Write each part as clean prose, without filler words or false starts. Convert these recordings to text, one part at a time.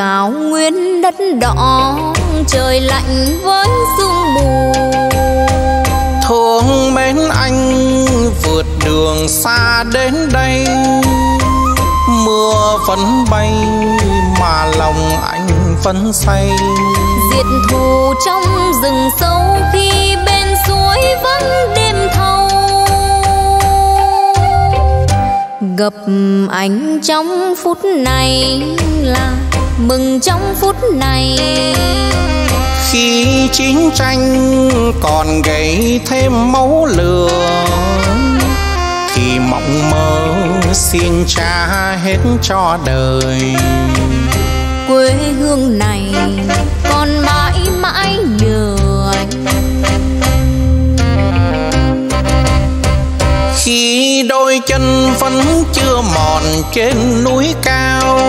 cao nguyên đất đỏ, trời lạnh với sương mù. Thương mến anh vượt đường xa đến đây, mưa vẫn bay mà lòng anh vẫn say. Diệt thù trong rừng sâu khi bên suối vẫn đêm thâu. Gặp anh trong phút này là mừng trong phút này. Khi chiến tranh còn gây thêm máu lửa, thì mộng mơ xin trả hết cho đời. Quê hương này con mãi mãi nhớ anh. Khi đôi chân vẫn chưa mòn trên núi cao,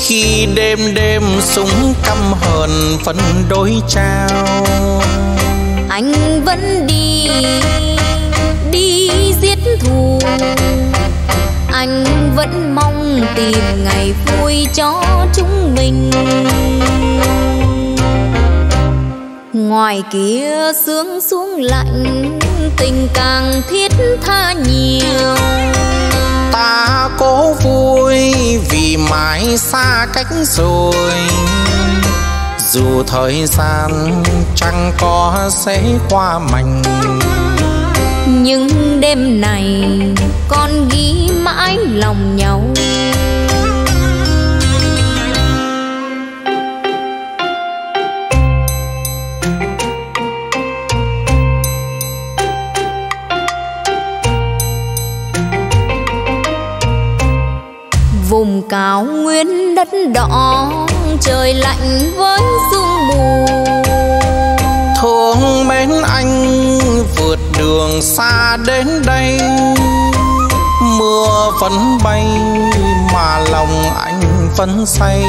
khi đêm đêm súng căm hờn vẫn đối trao. Anh vẫn đi, đi giết thù. Anh vẫn mong tìm ngày vui cho chúng mình. Ngoài kia sương xuống lạnh, tình càng thiết tha nhiều. Ta cố vui vì mãi xa cách rồi, dù thời gian chẳng có sẽ qua mành. Nhưng đêm này con ghi mãi lòng nhau. Vùng cao nguyên đất đỏ, trời lạnh với sương mù. Thương mến anh vượt đường xa đến đây, mưa vẫn bay mà lòng anh vẫn say.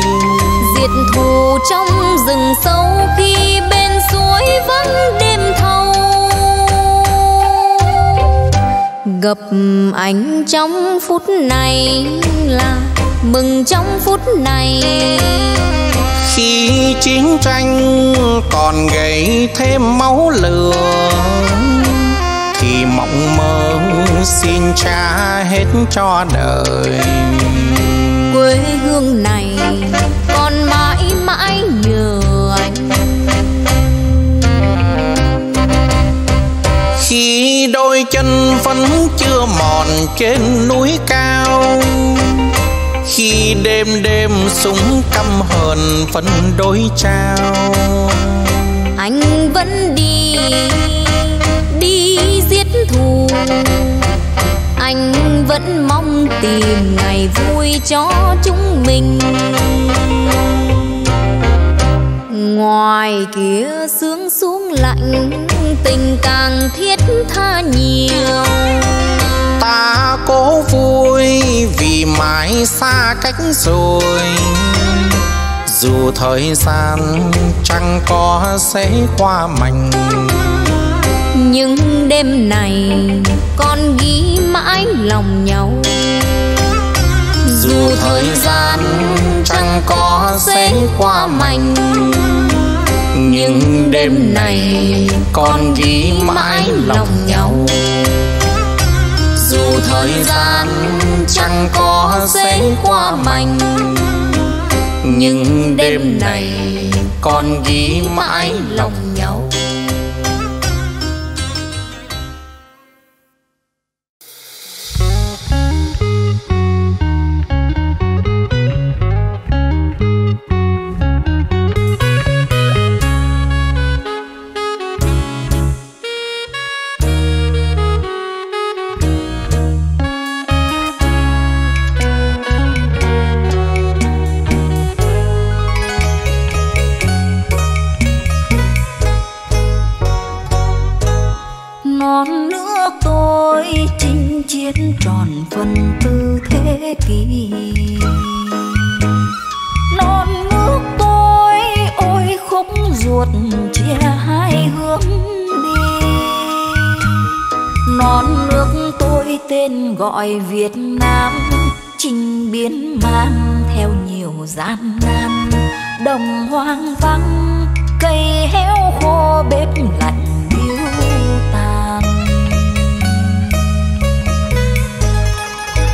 Diệt thù trong rừng sâu khi bên suối vẫn đêm thâu. Gặp anh trong phút này là mừng trong phút này. Khi chiến tranh còn gây thêm máu lửa, thì mộng mơ xin trả hết cho đời. Quê hương này con mãi mãi nhớ anh. Khi đôi chân vẫn chưa mòn trên núi cao, khi đêm đêm súng căm hờn vẫn đối trao. Anh vẫn đi, đi giết thù. Anh vẫn mong tìm ngày vui cho chúng mình. Ngoài kia sương xuống lạnh, tình càng thiết tha nhiều. Ta cố vui vì mãi xa cách rồi, dù thời gian chẳng có sẽ qua mành. Nhưng đêm này con ghi mãi lòng nhau. Dù thời gian chẳng có sẽ qua mành, nhưng đêm này con ghi mãi lòng nhau. Dù thời gian chẳng có sẽ qua mành, nhưng đêm này con ghi mãi lòng nhau. Gọi Việt Nam chinh biến mang theo theo nhiều gian nan, đồng hoang vắng, cây héo khô bếp lạnh điêu tàn.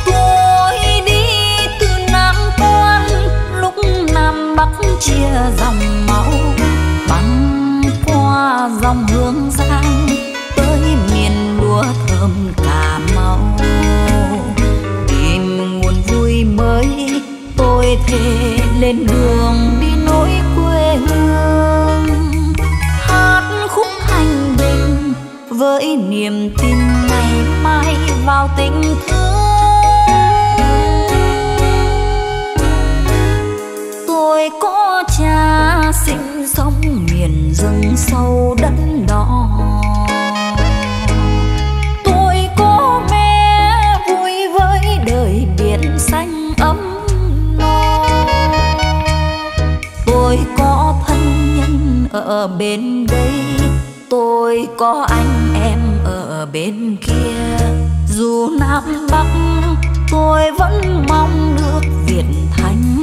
Tôi đi từ Nam Quan, lúc Nam Bắc chia dòng máu, băng qua dòng Hương Giang tới miền lúa thơm Cà Mau. Tìm nguồn vui mới, tôi thề lên đường đi nỗi quê hương, hát khúc hành bình với niềm tin ngày mai vào tình thương. Tôi có cha sinh sống miền rừng sâu đất đỏ, tôi có mẹ vui với đời biển xanh ấm. Tôi có thân nhân ở bên đây, tôi có anh em ở bên kia. Dù Nam Bắc tôi vẫn mong nước Việt thánh.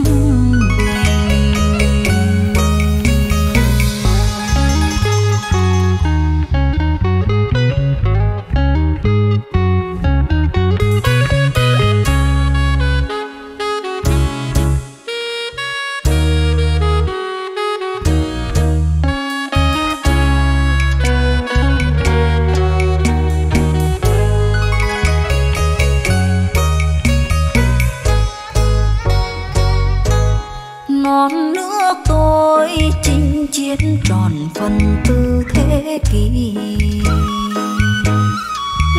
Non nước tôi chinh chiến tròn phần tư thế kỷ,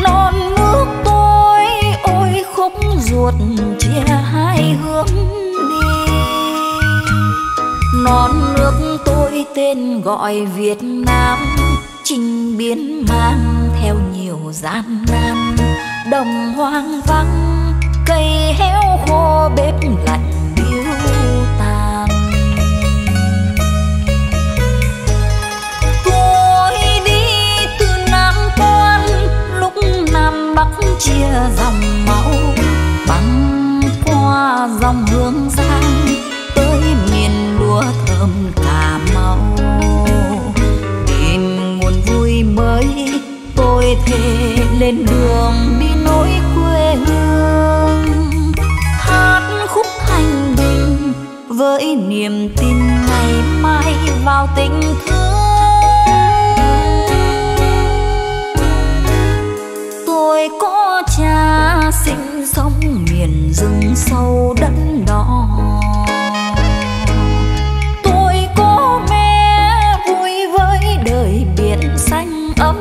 non nước tôi ôi khúc ruột chia hai hướng đi. Non nước tôi tên gọi Việt Nam, chinh biến mang theo nhiều gian nan, đồng hoang vắng, cây héo khô bếp lạnh điêu tàn. Tôi đi từ Nam Quan, lúc Nam Bắc chia dòng máu, băng qua dòng Hương Giang tới miền lúa thơm Cà Mau. Tìm nguồn vui mới, tôi thề lên đường đi nỗi quê hương, hát khúc hành bình với niềm tin ngày mai vào tình thương. Tôi có cha sinh sống miền rừng sâu đất đỏ, tôi có mẹ vui với đời biển xanh ấm.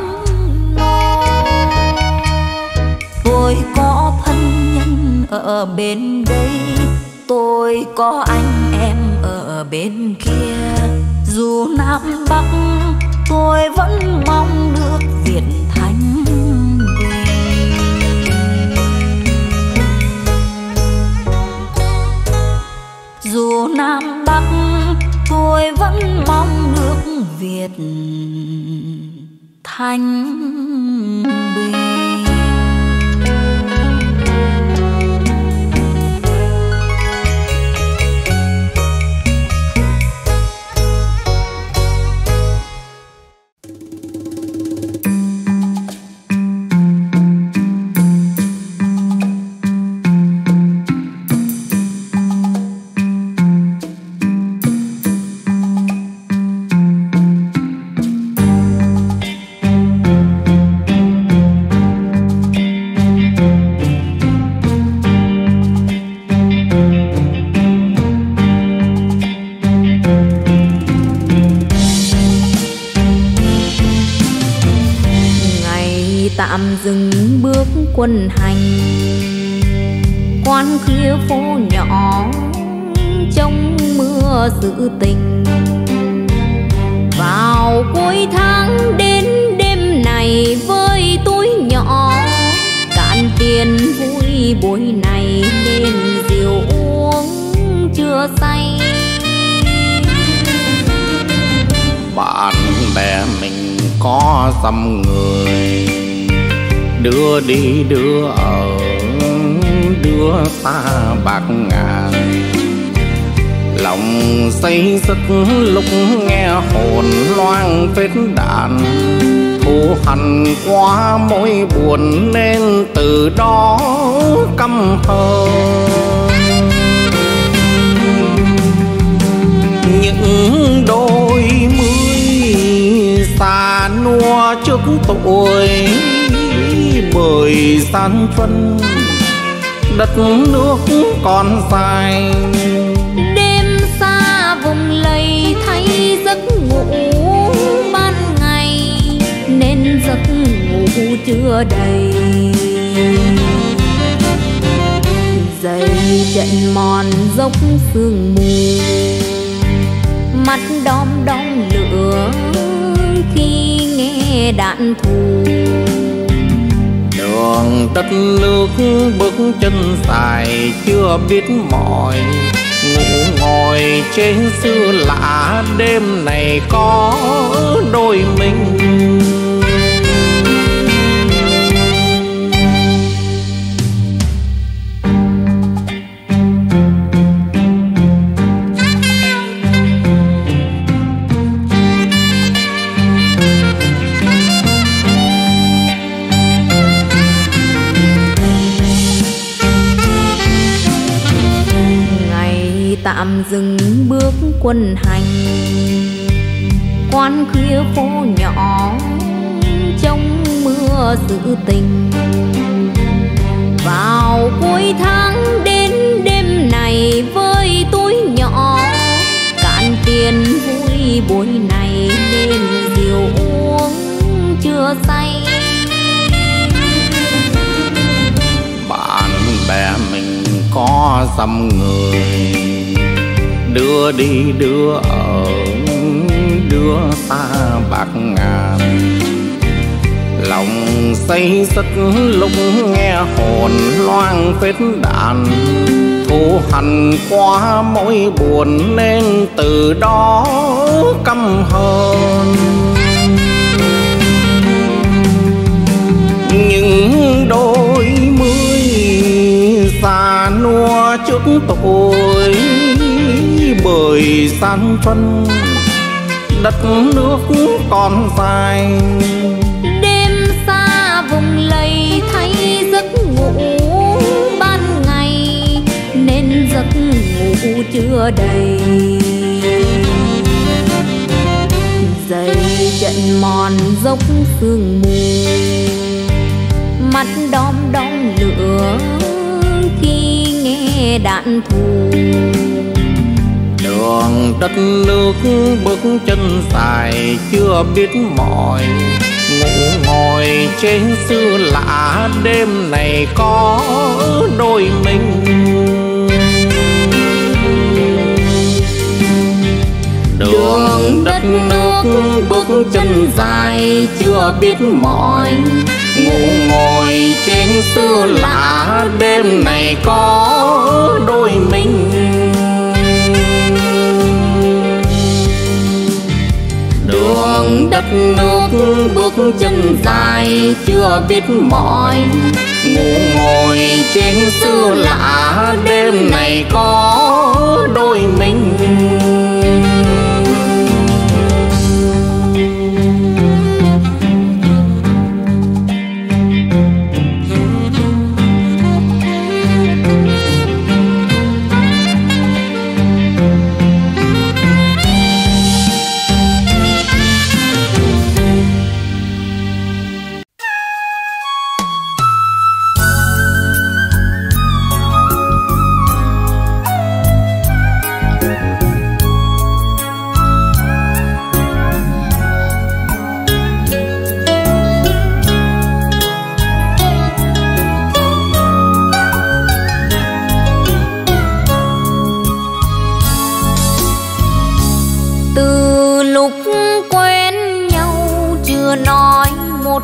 Tôi có thân nhân ở bên đây, tôi có anh em ở bên kia. Dù Nam Bắc tôi vẫn mong nước Việt thánh bình. Dù Nam Bắc tôi vẫn mong nước Việt thánh bình. Dừng bước quân hành, quan khía phố nhỏ trong mưa sự tình. Vào cuối tháng đến đêm này với túi nhỏ, cạn tiền vui buổi này nên rượu uống chưa say. Bạn bè mình có dăm người, đưa đi đưa ở đưa xa bạc ngàn. lòng say giấc lúc nghe hồn loang vết đạn, thù hằn quá mối buồn nên từ đó căm hờn. Những đôi mươi xa nua trước tuổi bởi san phân đất nước còn dài. Đêm xa vùng lầy thay giấc ngủ ban ngày nên giấc ngủ chưa đầy. Dày trận mòn dốc sương mù, mắt đom đóm lửa khi nghe đạn thù. Đường đất nước bước chân dài chưa biết mỏi, ngủ ngồi trên xưa lạ đêm này có đôi mình. Tạm dừng bước quân hành, quan khuya phố nhỏ trong mưa sự tình. Vào cuối tháng đến đêm này với túi nhỏ, cạn tiền vui buổi này nên rượu uống chưa say. Bạn bè mình có dăm người, đưa đi đưa ở đưa ta bạc ngàn. Lòng say giấc lúc nghe hồn loang vết đạn, thù hằn quá mối buồn nên từ đó căm hờn. Những đôi mươi già nua trước tuổi bởi san phân đất nước còn dài. Đêm xa vùng lầy thay giấc ngủ ban ngày nên giấc ngủ chưa đầy. Dày trận mòn dốc sương mù, mắt đom đóm lửa khi nghe đạn thù. Đường đất nước bước chân dài chưa biết mỏi, ngủ ngồi trên xưa lạ đêm này có đôi mình. Đường đất nước bước chân dài chưa biết mỏi, ngủ ngồi trên xưa lạ đêm này có đôi mình. Đường đất nước bước chân dài chưa biết mỏi, ngủ ngồi trên xưa lạ đêm này có đôi mình.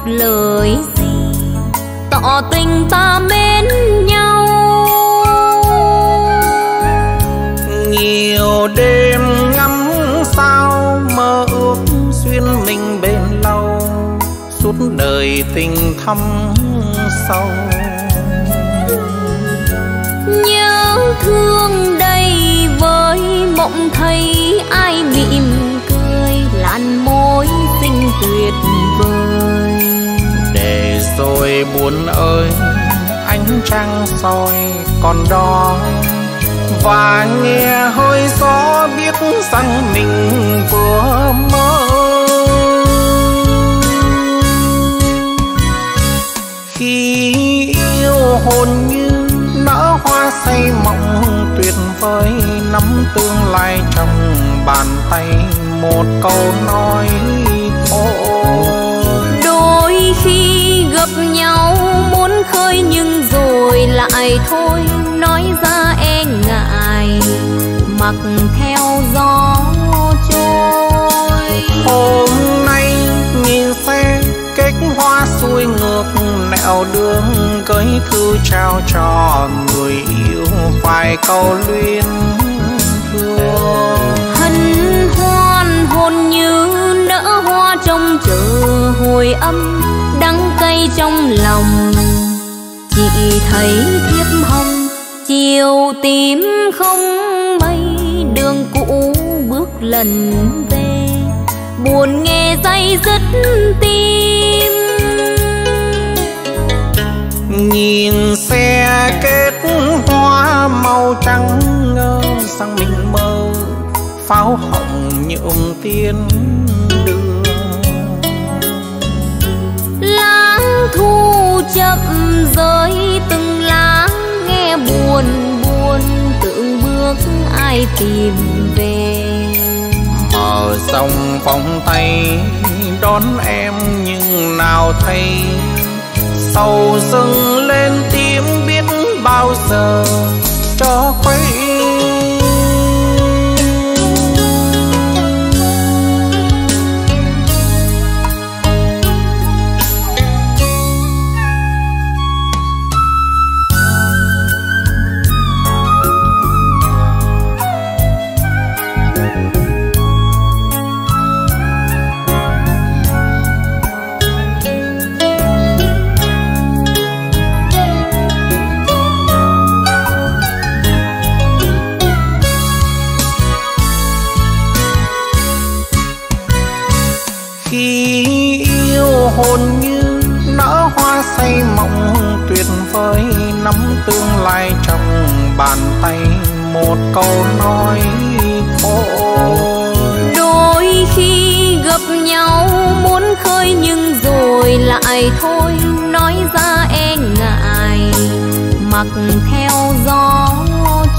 Lời gì tỏ tình ta mến nhau, nhiều đêm ngắm sao mơ ước duyên mình bên lâu, suốt đời tình thắm sâu. Nhớ thương đây với mộng thấy ai mỉm cười làn môi xinh tuyệt vời. Để rồi buồn ơi ánh trăng soi còn đó và nghe hơi gió biết rằng mình vừa mơ. Khi yêu hồn như nở hoa say mộng tuyệt vời, nắm tương lai trong bàn tay một câu nói thôi. Đôi khi gặp nhau muốn khơi nhưng rồi lại thôi, nói ra e ngại mặc theo gió trôi. Hôm nay nhìn xe kết hoa xuôi ngược nẻo đường, gửi thư trao cho người yêu vài câu luyến thương. Hân hoan hồn như nở hoa trong chờ hồi âm, đắng cay trong lòng chị thấy thiếp hồng chiều tím không mây. Đường cũ bước lần về buồn nghe day dứt tim, nhìn xe kết hoa màu trắng ngơ rằng mình mơ pháo hồng nhuộm tiên đường. Lãng thu chậm rơi từng lá nghe buồn buồn, tưởng bước ai tìm về. Mở sông vòng tay đón em nhưng nào thấy sầu dâng lên tim biết bao giờ cho quay. Hồn như nở hoa say mộng tuyệt vời, nắm tương lai trong bàn tay một câu nói thôi. Đôi khi gặp nhau muốn khơi nhưng rồi lại thôi, nói ra e ngại mặc theo gió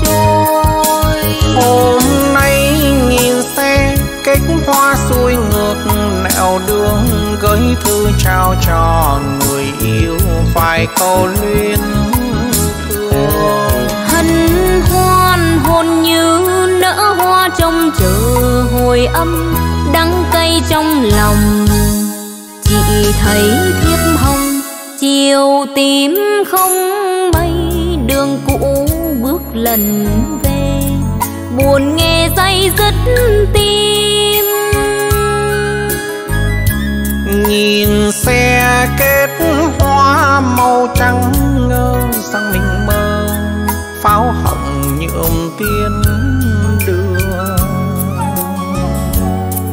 trôi. Hôm nay nhìn xe kết hoa xuôi ngược nẻo đường, gửi thư trao cho người yêu vài câu luyến thương. Hân hoan hồn như nở hoa trong chờ hồi âm, đắng cay trong lòng chị thấy thiếp hồng chiều tím không mây. Đường cũ bước lần về buồn nghe day dứt tim, nhìn xe kết hoa màu trắng ngơ rằng mình mơ pháo hồng nhuộm tiên đường.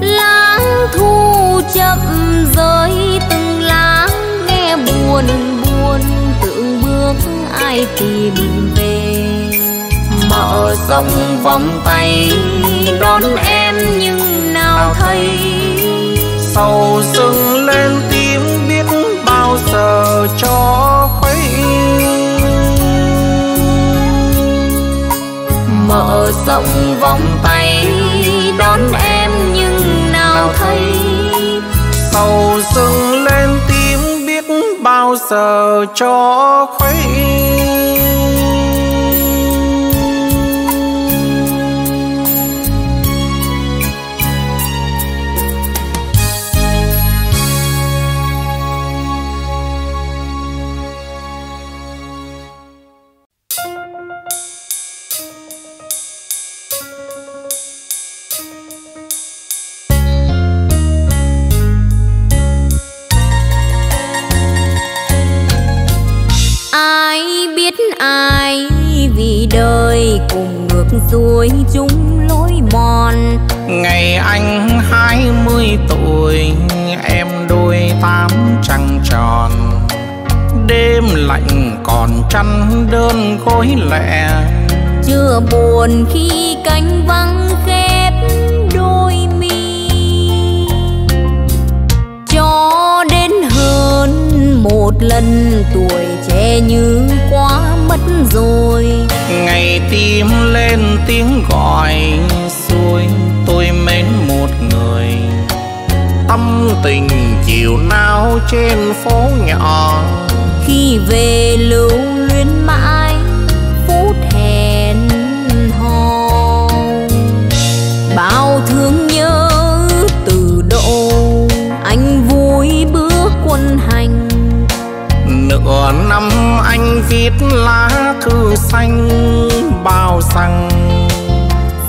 Lãng thu chậm rơi từng lá nghe buồn buồn, tưởng bước ai tìm về. Mở rộng vòng tay đón em nhưng nào thấy sầu dâng lên tim biết bao giờ cho khuấy. Mở rộng vòng tay đón em nhưng nào thấy sầu dâng lên tim biết bao giờ cho khuấy. nước suối chung lối mòn. Ngày anh 20 tuổi, em đôi 8 trăng tròn. Đêm lạnh còn chăn đơn gối lẻ. Chưa buồn khi cánh vắng khép đôi mi. Cho đến hơn một lần tuổi trẻ như quá mất rồi. Ngày tim lên tiếng gọi xuôi tôi mến một người. Tâm tình chiều nao trên phố nhỏ. Khi về lưu luyến mãi phút hẹn hò. Bao thương nhớ từ độ anh vui bước quân hành. Nửa năm anh viết lá thư xanh bao xăng.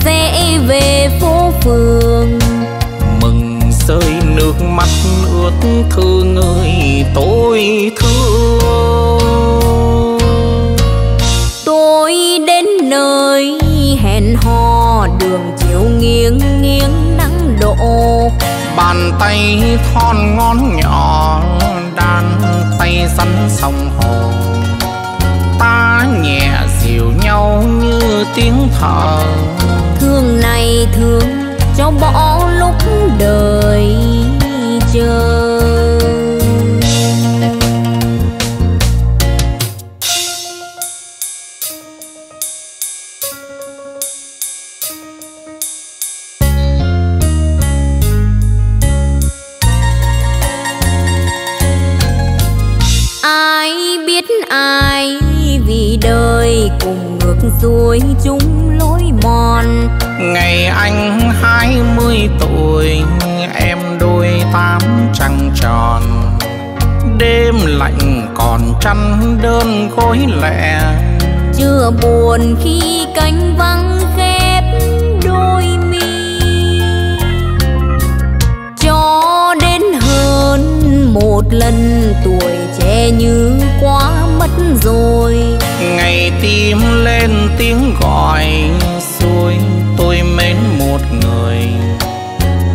Sẽ về phố phường mừng rơi nước mắt ướt thư người tôi thương. Tôi đến nơi hẹn hò đường chiều nghiêng nghiêng nắng độ. Bàn tay thon ngón nhỏ đàn tay rắn sông hồ. Ta nhẹ dịu nhau như tiếng thở. Thương này thương cho bỏ lúc đời chờ. Rồi chúng lối mòn. Ngày anh 20 tuổi, em đôi 8 trăng tròn. Đêm lạnh còn chăn đơn gối lẻ. Chưa buồn khi cánh vắng khép đôi mi. Cho đến hơn một lần tuổi trẻ như quá mất rồi. Ngày tim lên tiếng gọi xuôi tôi mến một người.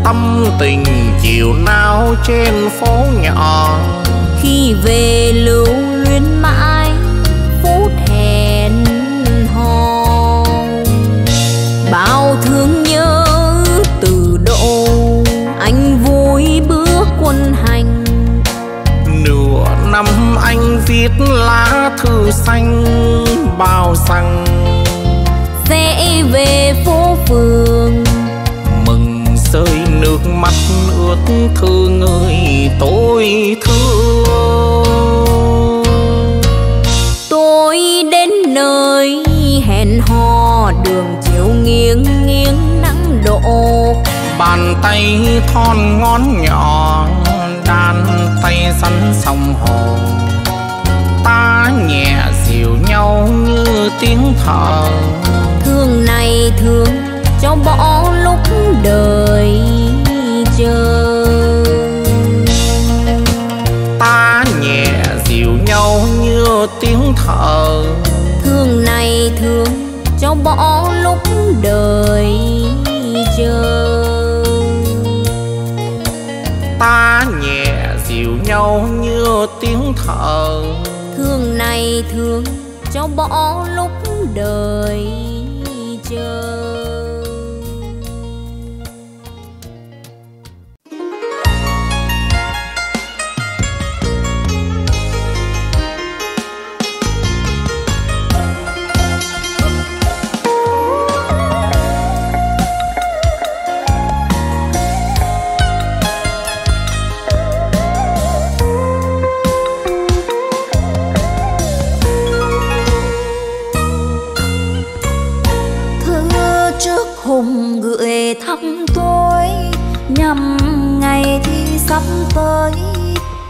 Tâm tình chiều nao trên phố nhỏ. Khi về lưu luyến mãi phút hẹn hò. Bao thương nhớ từ độ anh vui bước quân hành. Nửa năm anh viết lá thư xanh bao xăng. Sẽ về phố phường mừng rơi nước mắt ướt thư người tôi thương. Tôi đến nơi hẹn hò đường chiều nghiêng nghiêng nắng độ. Bàn tay thon ngón nhỏ đàn tay rắn sông hồ. Ta nhẹ dịu nhau như tiếng thở. Thương này thương cho bỏ lúc đời chờ. Ta nhẹ dịu nhau như tiếng thở. Thương này thương cho bỏ lúc đời chờ. Ta nhẹ dịu nhau như tiếng thở. Thương này thương cho bỏ lúc đời chờ. Sắp tới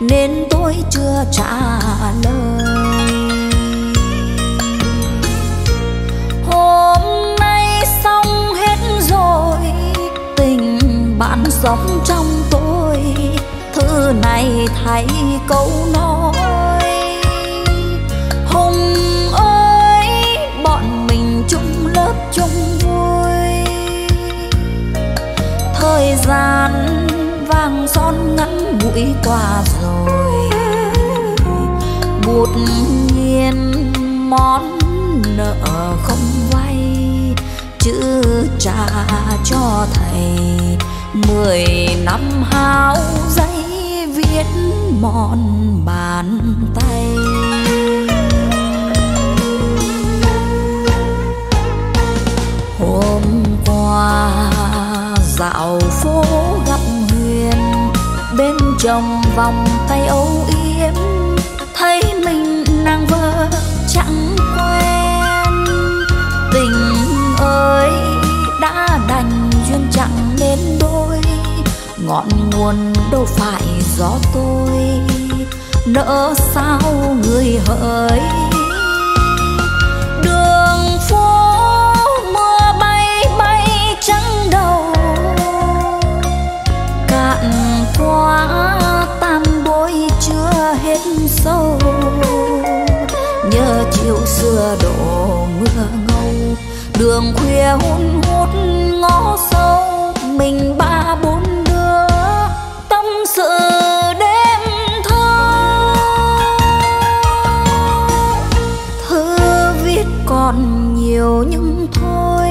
nên tôi chưa trả lời. Hôm nay xong hết rồi, tình bạn sống trong tôi. Thư này thay câu nói. Hùng ơi, bọn mình chung lớp chung vui. Thời gian vàng son ngắn ngủi qua rồi, bụt nhiên món nợ không vay, chữ trả cho thầy 10 năm háo giấy viết mòn bàn tay. Hôm qua dạo phố gặp Huyền, bên trong vòng tay âu yếm, thấy mình nàng vợ chẳng quen. Tình ơi đã đành duyên chẳng đến đôi, ngọn nguồn đâu phải gió tôi, nỡ sao người hỡi. Đường phố mưa bay bay trắng đầu, cạn quá tam bối chưa hết sâu, nhớ chiều xưa đổ mưa ngâu, đường khuya hun hút ngõ sâu, mình 3 4 đứa tâm sự đêm thơ. Thư viết còn nhiều nhưng thôi,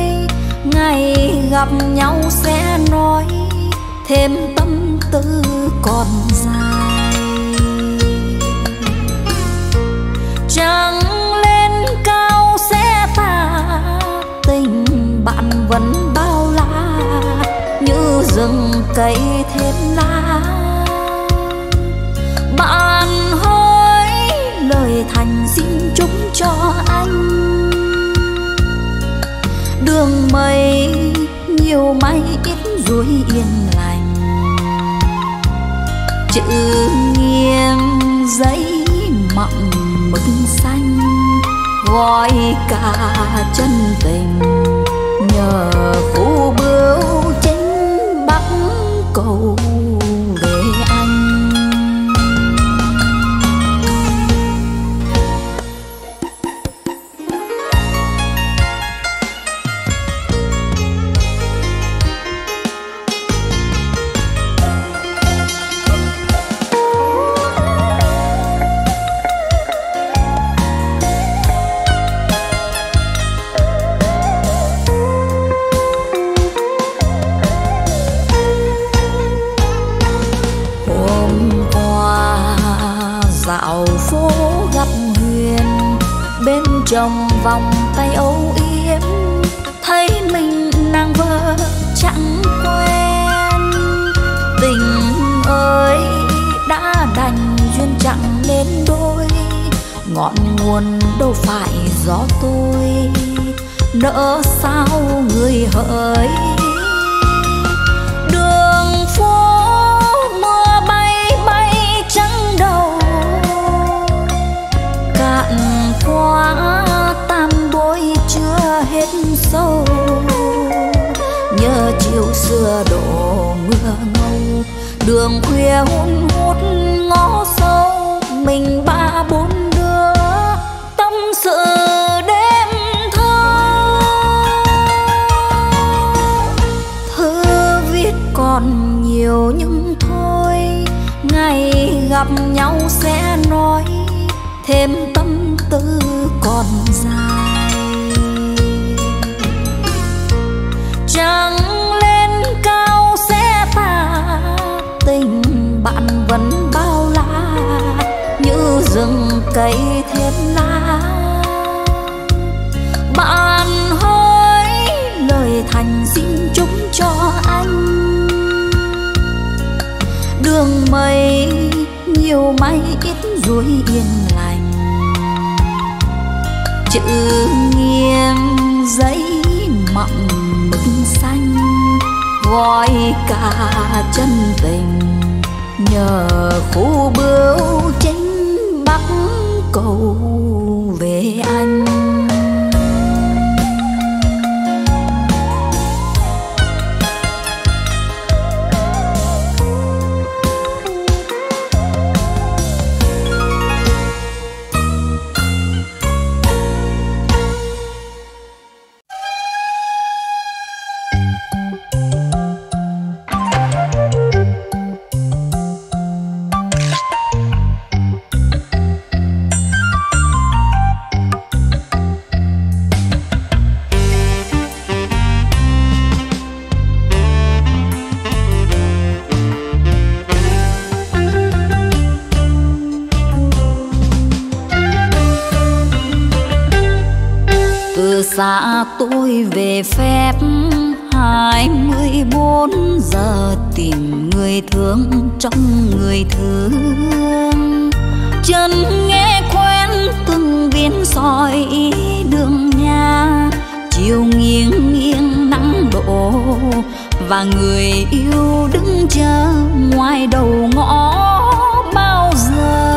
ngày gặp nhau sẽ nói, thêm tâm tư còn dài. Trăng lên cao sẽ tả tình bạn vẫn bao la, như rừng cây thêm lá. Bạn hỡi lời thành xin chúc cho anh, đường mây nhiều mây ít rồi yên lành, chữ nghiêng giấy mộng mực xanh, gói cả chân tình nhờ khu bưu chính bắc cầu về anh. Trong vòng tay âu yếm, thấy mình nàng vợ chẳng quen. Tình ơi đã đành duyên chẳng đến đôi, ngọn nguồn đâu phải gió tôi, nỡ sao người hỡi. Đường phố mưa bay bay trắng đầu, cạn quá hết sâu, nhớ chiều xưa đổ mưa ngâu, đường khuya hun hút ngõ sâu, mình 3 4 đứa tâm sự đêm thơ. Thư viết còn nhiều nhưng thôi, ngày gặp nhau sẽ nói, thêm tâm tư còn dài. Trăng lên cao sẽ tả tình bạn vẫn bao la, như rừng cây thêm lá. Bạn hỡi lời thành xin chúc cho anh, đường mây nhiều mây ít rồi yên lành, chữ nghiêng giấy mộng xanh, gói cả chân tình nhờ khu bưu chính bắc cầu về anh. xa tôi về phép 24 giờ tìm người thương trong người thương. Chân nghe quen từng viên sỏi đường nhà, chiều nghiêng nghiêng nắng đổ và người yêu đứng chờ ngoài đầu ngõ bao giờ.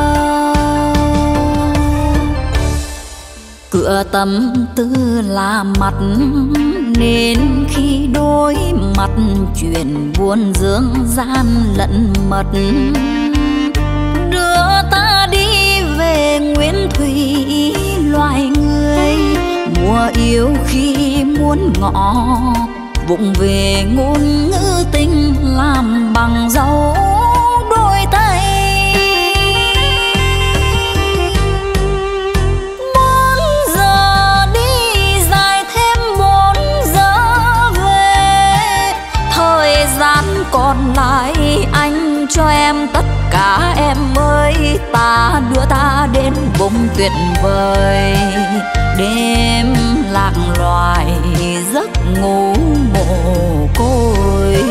Cửa tâm tư là mặt nên khi đôi mặt chuyện buồn dưỡng gian lẫn mật, đưa ta đi về nguyên thủy loài người. Mùa yêu khi muốn ngỏ vụng về ngôn ngữ tình làm bằng dấu đôi tay. Còn lại anh cho em tất cả em ơi, ta đưa ta đến vùng tuyệt vời. Đêm lạc loài giấc ngủ mồ côi,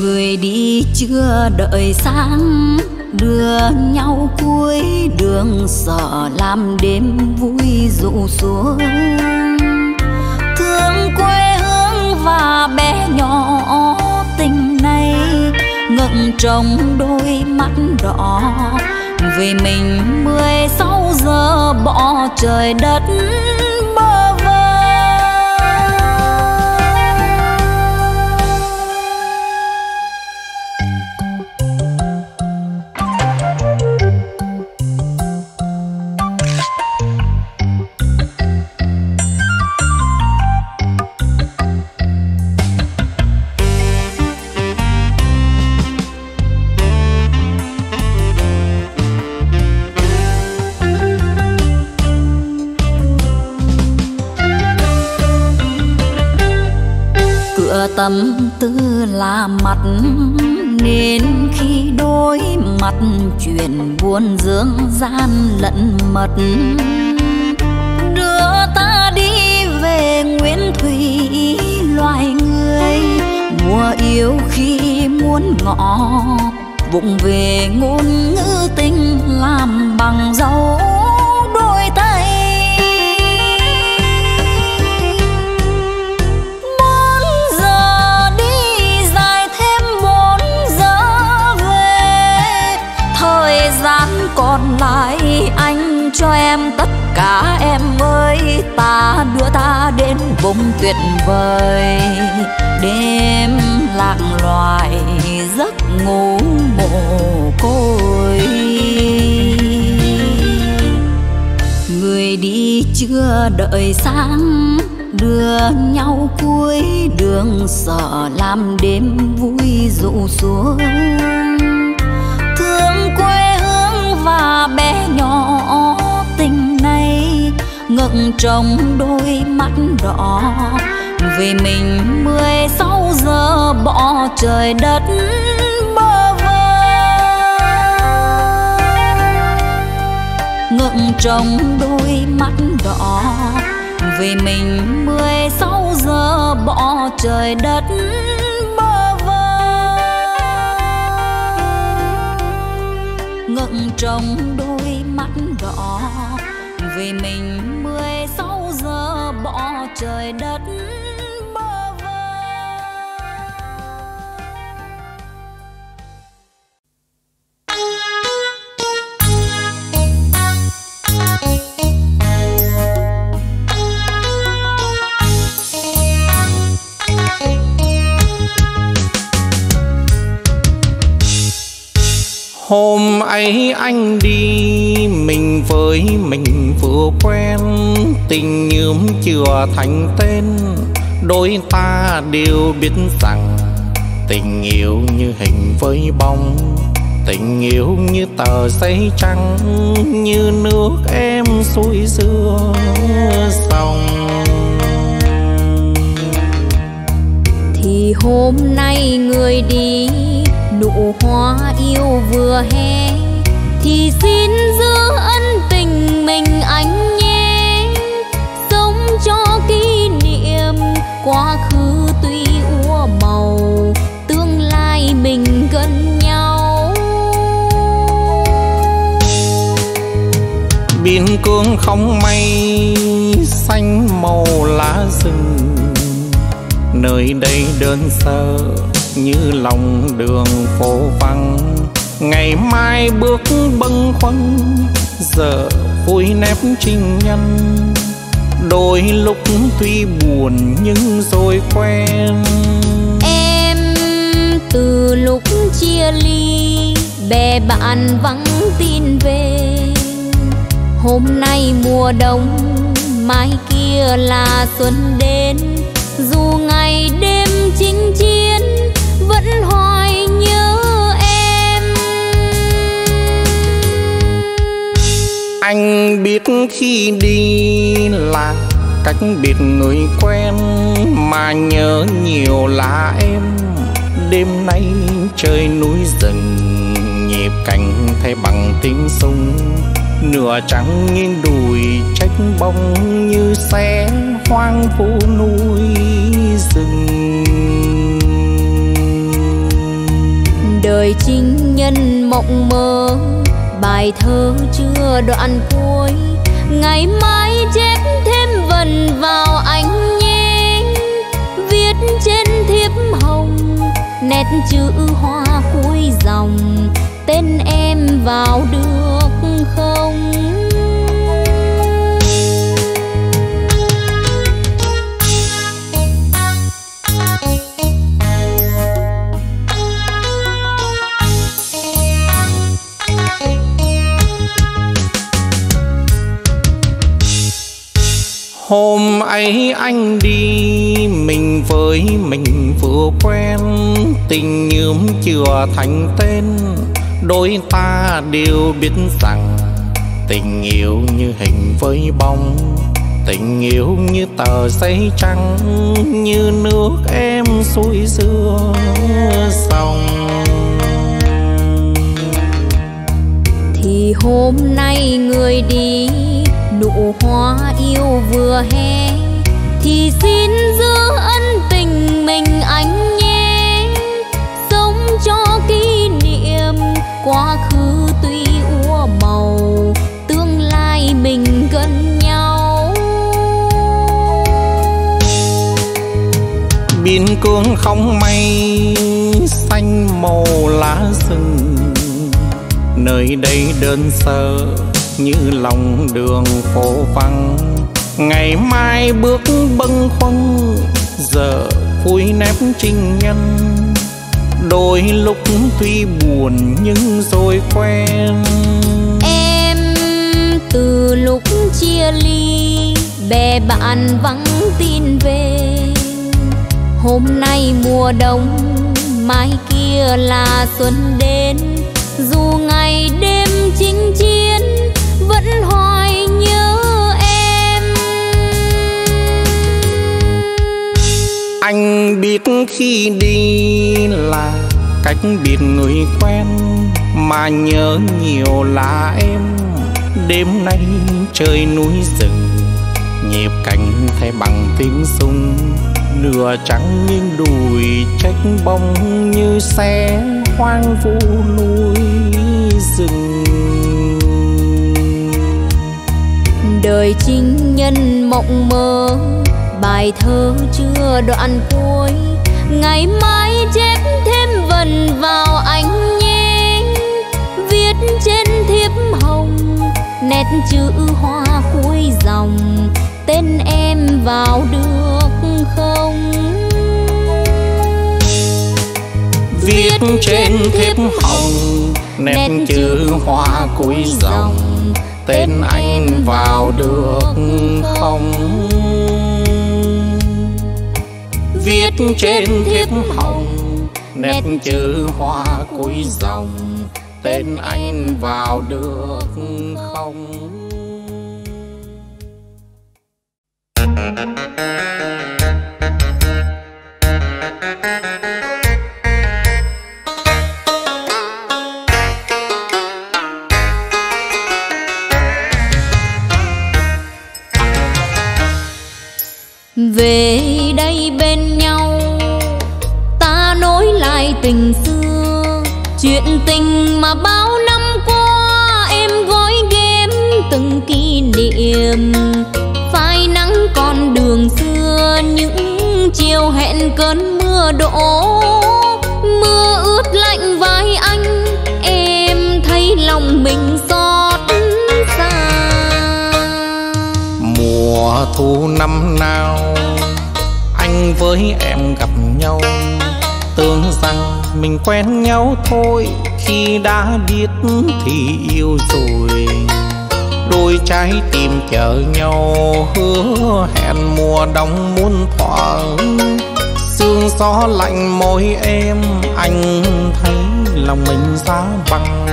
người đi chưa đợi sáng, đưa nhau cuối đường sợ làm đêm vui dụ xuống. Thương quê và bé nhỏ tình này ngậm trong đôi mắt đỏ, vì mình 16 giờ bỏ trời đất bơ vơ. Tâm tư là mặt nên khi đôi mặt chuyện buồn dưỡng gian lẫn mật, đưa ta đi về nguyên thủy loài người. Mùa yêu khi muốn ngỏ vụng về ngôn ngữ tình làm bằng dấu đôi tay. Còn lại anh cho em tất cả em ơi, ta đưa ta đến vùng tuyệt vời. Đêm lạc loài giấc ngủ mồ côi, người đi chưa đợi sáng, đưa nhau cuối đường sợ làm đêm vui dụ xuống. Thương quê và bé nhỏ tình này ngậm trong đôi mắt đỏ, vì mình 16 giờ bỏ trời đất bơ vơ. Ngậm trong đôi mắt đỏ, vì mình 16 giờ bỏ trời đất. Ngậm trong đôi mắt đỏ, vì mình 16 giờ bỏ trời đất bơ vơ. Hôm ấy anh đi, mình với mình vừa quen, tình nhuốm chưa thành tên, đôi ta đều biết rằng tình yêu như hình với bóng, tình yêu như tờ giấy trắng, như nước em xuôi dưa sông. Thì hôm nay người đi, nụ hoa yêu vừa hé, thì xin giữ ân tình mình anh quá khứ tuy úa màu, tương lai mình gần nhau. Biên cương không mây xanh màu lá rừng, nơi đây đơn sơ như lòng đường phố vắng. Ngày mai bước bâng khuâng, giờ vui nếp trình nhân. Đôi lúc tuy buồn nhưng rồi quen. Em từ lúc chia ly, bè bạn vắng tin về. Hôm nay mùa đông, mai kia là xuân đến. Dù ngày đêm chinh chiến, vẫn hoài nhớ em. Anh biết khi đi là cách biệt người quen, mà nhớ nhiều là em. Đêm nay trời núi rừng, nhịp cảnh thay bằng tiếng sông. Nửa trắng nghiêng đùi trách bóng như xe hoang phố núi rừng. Đời chính nhân mộng mơ, bài thơ chưa đoạn cuối. Ngày mai chép thêm vần vào anh nhé, viết trên thiếp hồng nét chữ hoa cuối dòng. Tên em vào được không? Hôm ấy anh đi, mình với mình vừa quen. Tình nhớm chưa thành tên, đôi ta đều biết rằng tình yêu như hình với bóng. Tình yêu như tờ giấy trắng, như nước em xuôi giữa dòng. Thì hôm nay người đi, nụ hoa yêu vừa hé. Thì xin giữ ân tình mình anh nhé, sống cho kỷ niệm. Quá khứ tuy úa màu, tương lai mình gần nhau. Biên cương không mây xanh màu lá rừng, nơi đây đơn sơ như lòng đường phố vắng. Ngày mai bước bâng khuâng, giờ vui nếp trinh nhân. Đôi lúc tuy buồn nhưng rồi quen. Em từ lúc chia ly, bè bạn vắng tin về. Hôm nay mùa đông, mai kia là xuân đến. Dù ngày đêm chinh chiến, vẫn hoài nhớ em. Anh biết khi đi là cách biệt người quen, mà nhớ nhiều là em. Đêm nay trời núi rừng, nhịp cảnh thay bằng tiếng sung. Nửa trắng nghiêng đùi trách bóng như xe hoang vu núi rừng. Đời chính nhân mộng mơ, bài thơ chưa đoạn cuối. Ngày mai chép thêm vần vào anh nhé, viết trên thiếp hồng nét chữ hoa cuối dòng. Tên em vào được không? Viết trên thiếp hồng nét chữ hoa cuối dòng. Tên anh vào được không? Viết trên thiếp hồng nét chữ hoa cuối dòng. Tên anh vào được không? Về đây bên tình xưa, chuyện tình mà bao năm qua em gói ghém từng kỷ niệm. Phai nắng con đường xưa, những chiều hẹn cơn mưa đổ, mưa ướt lạnh vai anh, em thấy lòng mình xót xa. Mùa thu năm nào anh với em gặp nhau, tưởng rằng mình quen nhau thôi, khi đã biết thì yêu rồi. Đôi trái tim chở nhau, hứa hẹn mùa đông muôn thoảng. Sương gió lạnh môi em, anh thấy lòng mình giá băng.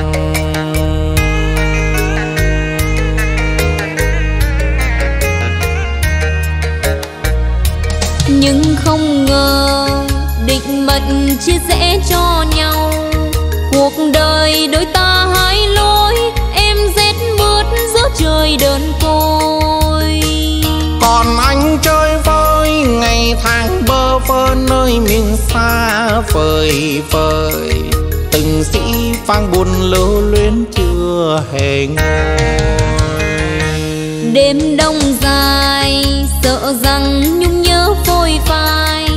Nhưng không ngờ định mệnh chia rẽ cho nhau, cuộc đời đôi ta hai lối, em rét mướt giữa trời đơn côi. Còn anh chơi vơi ngày tháng bơ vơ nơi miền xa vời vời, từng sĩ vang buồn lưu luyến chưa hề ngồi. Đêm đông dài sợ rằng nhung nhớ phôi phai,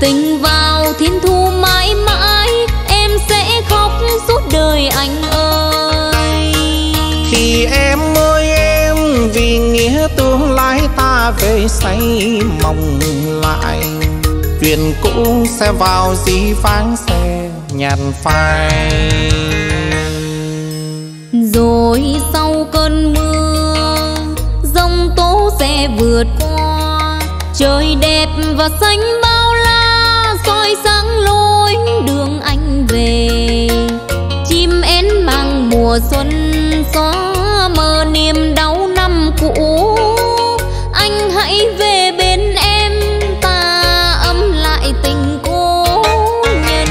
tình vào thiên thu mãi mãi, em sẽ khóc suốt đời anh ơi. Khi em ơi em, vì nghĩa tương lai ta về say mong lại, chuyện cũ sẽ vào dĩ vãng xe nhạt phai. Rồi sau cơn mưa giông tố sẽ vượt qua, trời đẹp và xanh bao la soi sáng lối đường anh về. Chim én mang mùa xuân xóa mờ niềm đau năm cũ, anh hãy về bên em, ta ấm lại tình cố nhân.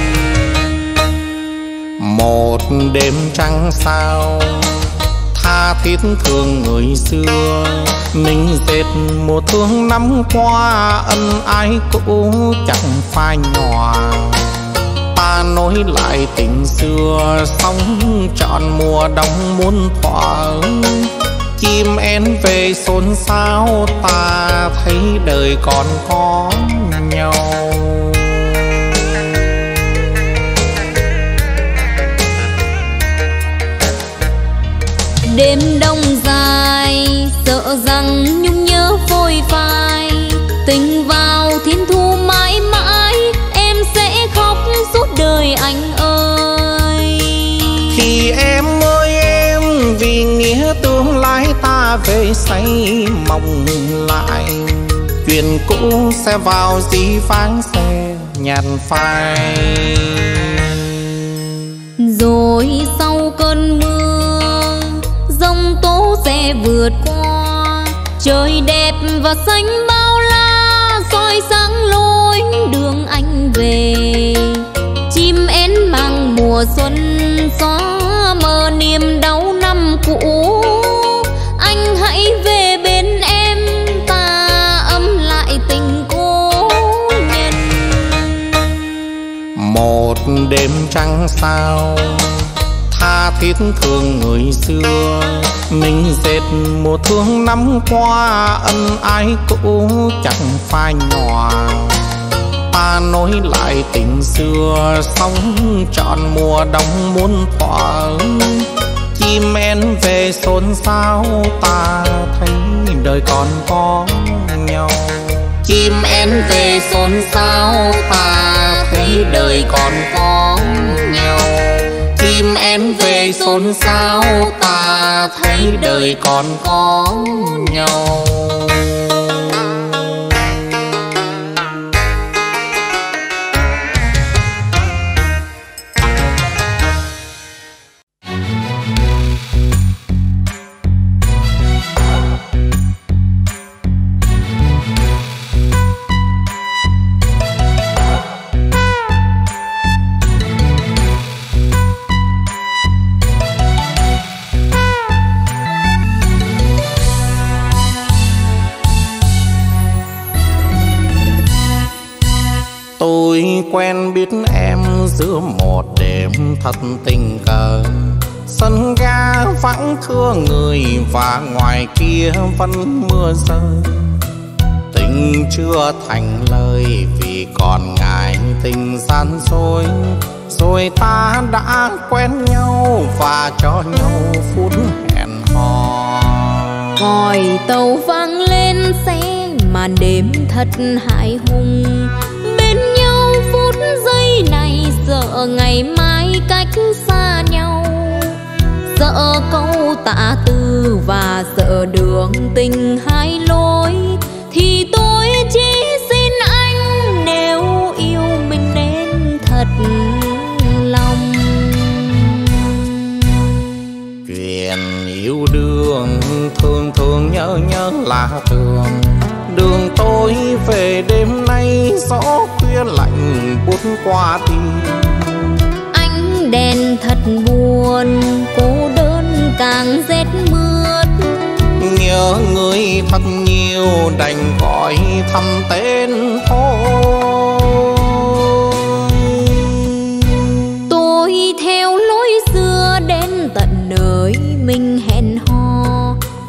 Một đêm trăng sao tha thiết thương người xưa, mình dệt mùa thương năm qua, ân ái cũ chẳng phai nhòa. Ta nối lại tình xưa, sóng trọn mùa đông muôn thoảng. Chim én về xôn xao, ta thấy đời còn có nhau. Đêm đông dài sợ rằng nhung nhớ phôi phai, tình vào thiên thu mãi mãi, em sẽ khóc suốt đời anh ơi. Khi em ơi em, vì nghĩa tương lai ta về say mong lại, chuyện cũ sẽ vào dĩ vãng xe nhạt phai. Rồi sau cơn mưa giông tố sẽ vượt qua, trời đẹp và xanh bao la soi sáng lối đường anh về. Chim én mang mùa xuân xóa mờ niềm đau năm cũ, anh hãy về bên em, ta ấm lại tình cố nhân. Một đêm trăng sao tha thiết thương người xưa, mình dệt mùa thương năm qua, ân ái cũ chẳng phai nhòa. Ta nối lại tình xưa, sóng trọn mùa đông muôn thoảng. Chim én về xôn xao, ta thấy đời còn có nhau. Chim én về xôn xao, ta thấy đời còn có nhau. Chim én về xôn xao, ta thấy đời còn có nhau. Quen biết em giữa một đêm thật tình cờ. Sân ga vắng thưa người và ngoài kia vẫn mưa rơi. Tình chưa thành lời vì còn ngại tình gian dối. Rồi ta đã quen nhau và cho nhau phút hẹn hò. Còi tàu vang lên xe màn đêm thật hại hùng. Bên nhau phút giây này sợ ngày mai cách xa nhau. Sợ câu tạ từ và sợ đường tình hai lối. Thì tôi chỉ xin anh nếu yêu mình nên thật lòng. Chuyện yêu đương thường thường nhớ nhớ là thường. Đường tôi về đêm nay gió khuya lạnh buốt qua tim. Ánh đèn thật buồn cô đơn càng rét mướt. Nhớ người thật nhiều đành gọi thăm tên thôi. Tôi theo lối xưa đến tận nơi mình hẹn hò.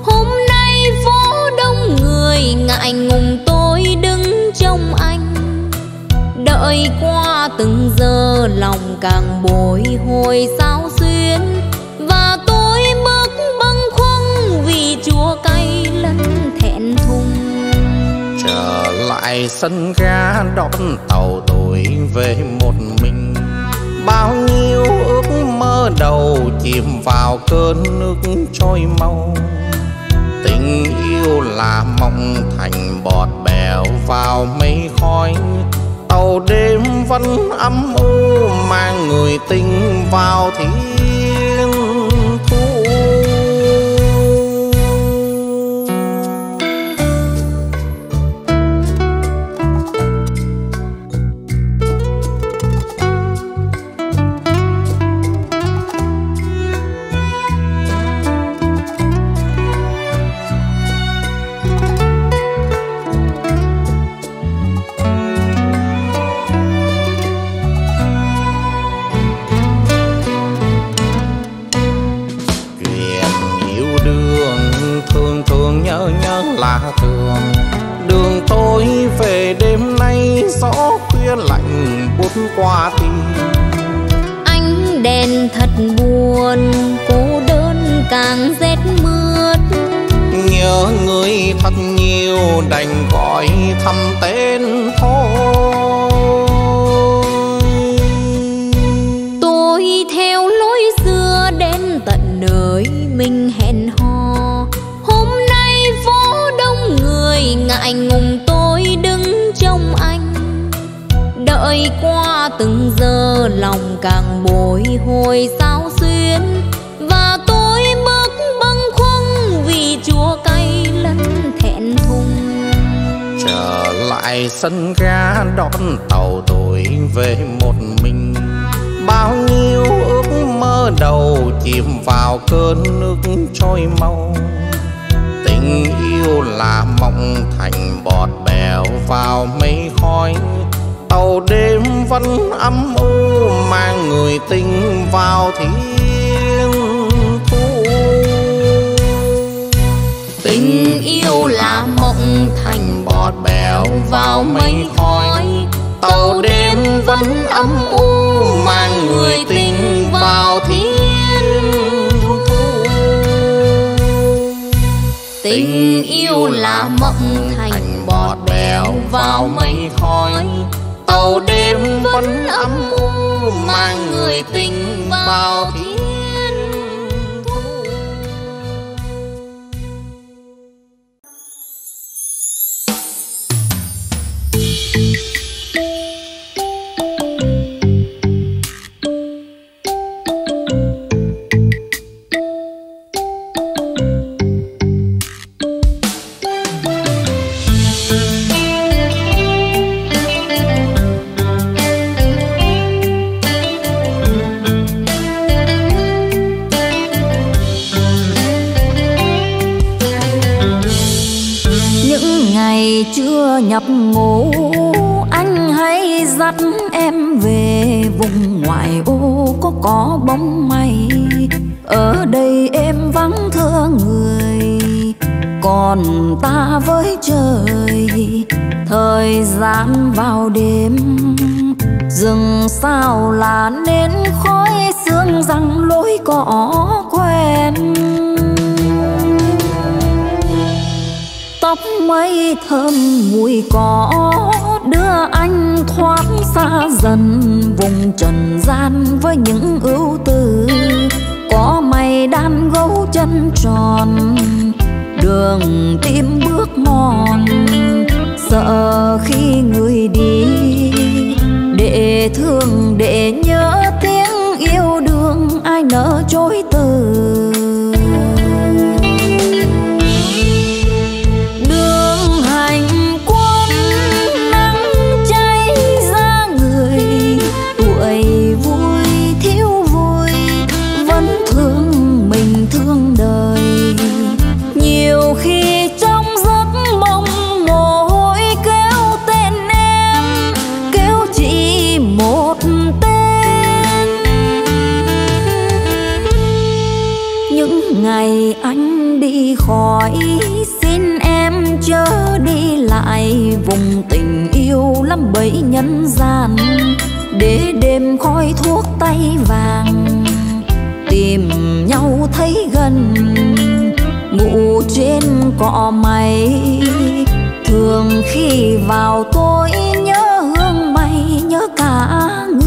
Hôm nay phố đông người ngại ngùng tôi đứng trong anh. Đợi qua từng giờ lòng càng bồi hồi sao xuyến. Và tôi bước bâng khuâng vì chua cay lẫn thẹn thùng. Trở lại sân ga đón tàu tôi về một mình. Bao nhiêu ước mơ đầu chìm vào cơn nước trôi mau. Tình yêu là mong thành bọt bèo vào mây khói. Tàu đêm vẫn âm u mang người tình vào thiên thu. Gió khuya lạnh buốt qua tim. Ánh đèn thật buồn cô đơn càng rét mướt. Nhớ người thật nhiều đành gọi thăm tên thôi. Tôi theo lối xưa đến tận nơi mình hẹn hò. Hôm nay phố đông người ngại ngùng tôi đứng trong anh. Đợi qua từng giờ lòng càng bồi hồi sao xuyến. Và tôi bước bâng khuâng vì chua cay lẫn thẹn thùng. Trở lại sân ga đón tàu tôi về một mình. Bao nhiêu ước mơ đầu chìm vào cơn nước trôi mau. Tình yêu là mộng thành bọt bèo vào mây khói. Tàu đêm vẫn âm u mang người tình vào thiên thu. Tình yêu là mộng thành bọt bèo vào mây khói. Tàu đêm vẫn âm u mang người tình vào thiên thu. Tình yêu là mộng thành bọt bèo vào mây khói. Tàu đêm vẫn âm u mang người tình vào thiên thu. Nhập ngủ anh hãy dắt em về vùng ngoại ô có bóng mây, ở đây em vắng thương người, còn ta với trời. Thời gian vào đêm, rừng sao là nến khói sương rằng lối cỏ quen. Tóc mây thơm mùi cỏ đưa anh thoát xa dần vùng trần gian với những ưu tư. Có mày đan gấu chân tròn, đường tim bước mòn, sợ khi người đi để thương để nhớ tiếng yêu đương ai nỡ chối từ. Đường hành quân nắng cháy ra người, tuổi vui thiếu vui vẫn thương mình thương đời. Nhiều khi trong giấc mộng mồ hôi kêu tên em, kêu chỉ một tên. Những ngày anh đi khỏi, xin em chớ đi lại vùng tình yêu lắm bẫy nhân gian. Để đêm khói thuốc tay vàng, tìm nhau thấy gần, ngủ trên cỏ mây. Thường khi vào tối nhớ hương mây, nhớ cả người.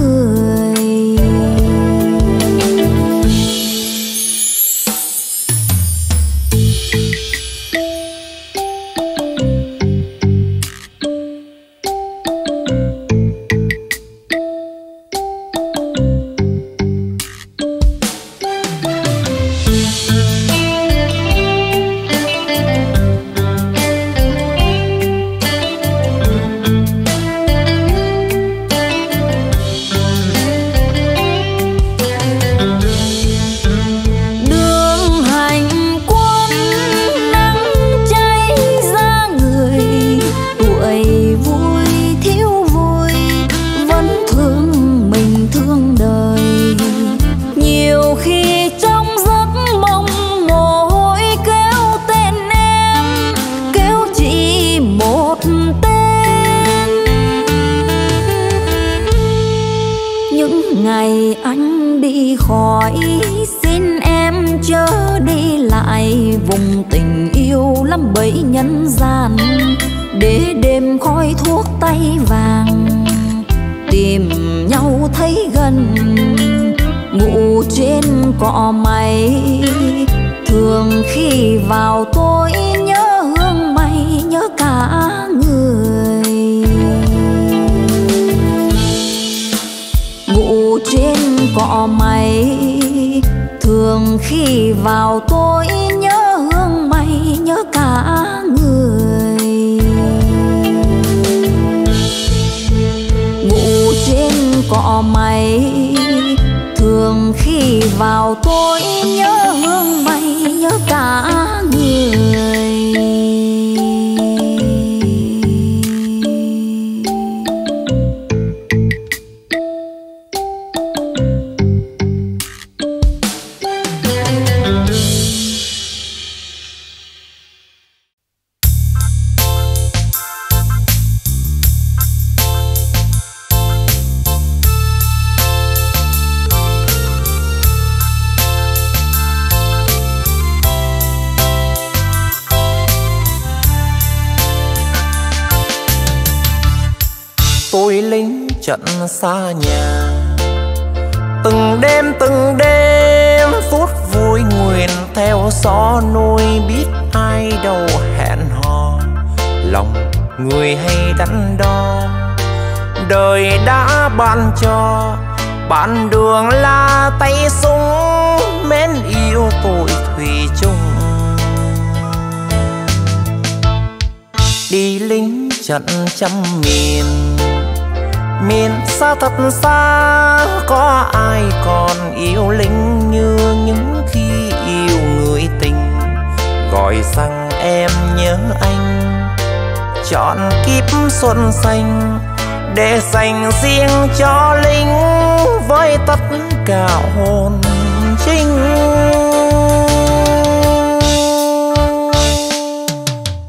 Xa nhà từng đêm phút vui nguyện theo gió nuôi, biết ai đâu hẹn hò lòng người hay đắn đo. Đời đã ban cho bạn đường là tay súng, mến yêu tôi thủy chung. Đi lính trận trăm miền xa thật xa, có ai còn yêu lính như những khi yêu người tình. Gọi rằng em nhớ anh, chọn kiếp xuân xanh để dành riêng cho lính cả hồn chính.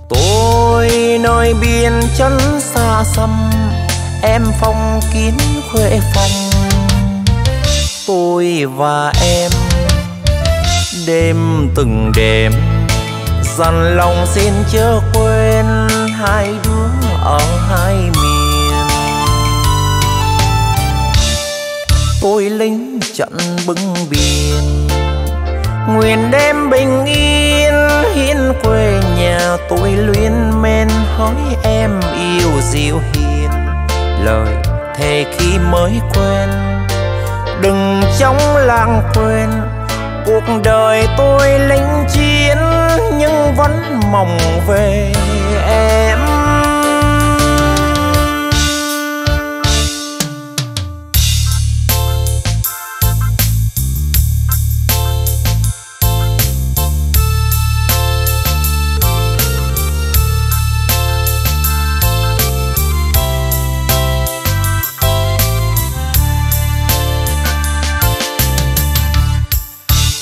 Tôi nơi biên chân xa xăm, em phong kín khuê phòng. Tôi và em đêm từng đêm dằn lòng xin chớ quên hai đứa ở hai miền. Tôi lính trận bưng biển, nguyện đêm bình yên hiến quê nhà. Tôi luyến men hỡi em yêu dịu hiền, lời thề khi mới quên đừng chóng làng quên. Cuộc đời tôi lính chiến nhưng vẫn mong về em.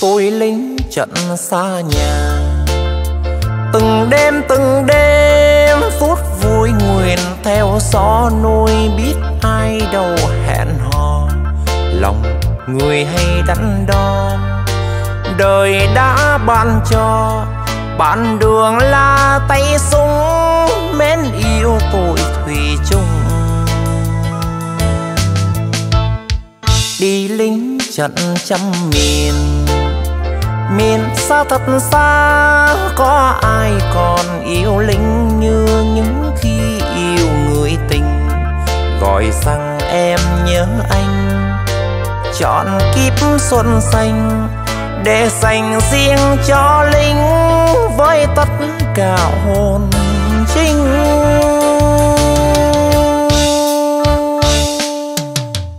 Tôi lính trận xa nhà, từng đêm phút vui nguyện theo gió nuôi. Biết ai đâu hẹn hò, lòng người hay đắn đo. Đời đã ban cho, bạn đường là tay súng. Mến yêu tôi thủy chung, đi lính trận trăm miền. Miền xa thật xa có ai còn yêu lính như những khi yêu người tình. Gọi rằng em nhớ anh, chọn kiếp xuân xanh để dành riêng cho lính với tất cả hồn chính.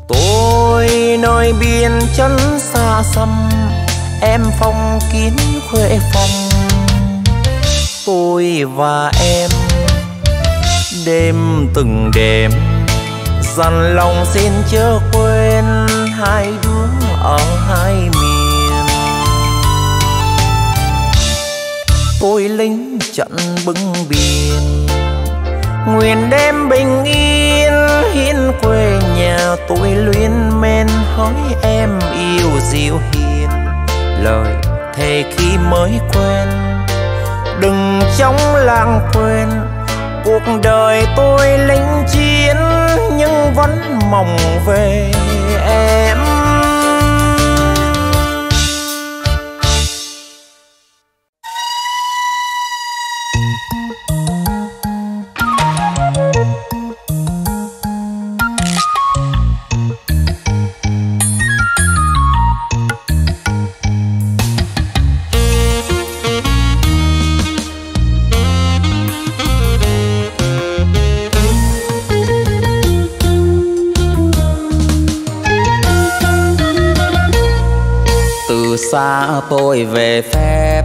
Tôi nơi biên chân xa xăm, em phong kín khuê phòng. Tôi và em đêm từng đêm dằn lòng xin chớ quên hai đứa ở hai miền. Tôi lính trận bưng biển, nguyện đêm bình yên hiến quê nhà. Tôi luyến men hỡi em yêu dịu hiền, lời thề khi mới quên đừng chóng làng quên. Cuộc đời tôi lính chiến nhưng vẫn mong về em. Xa tôi về phép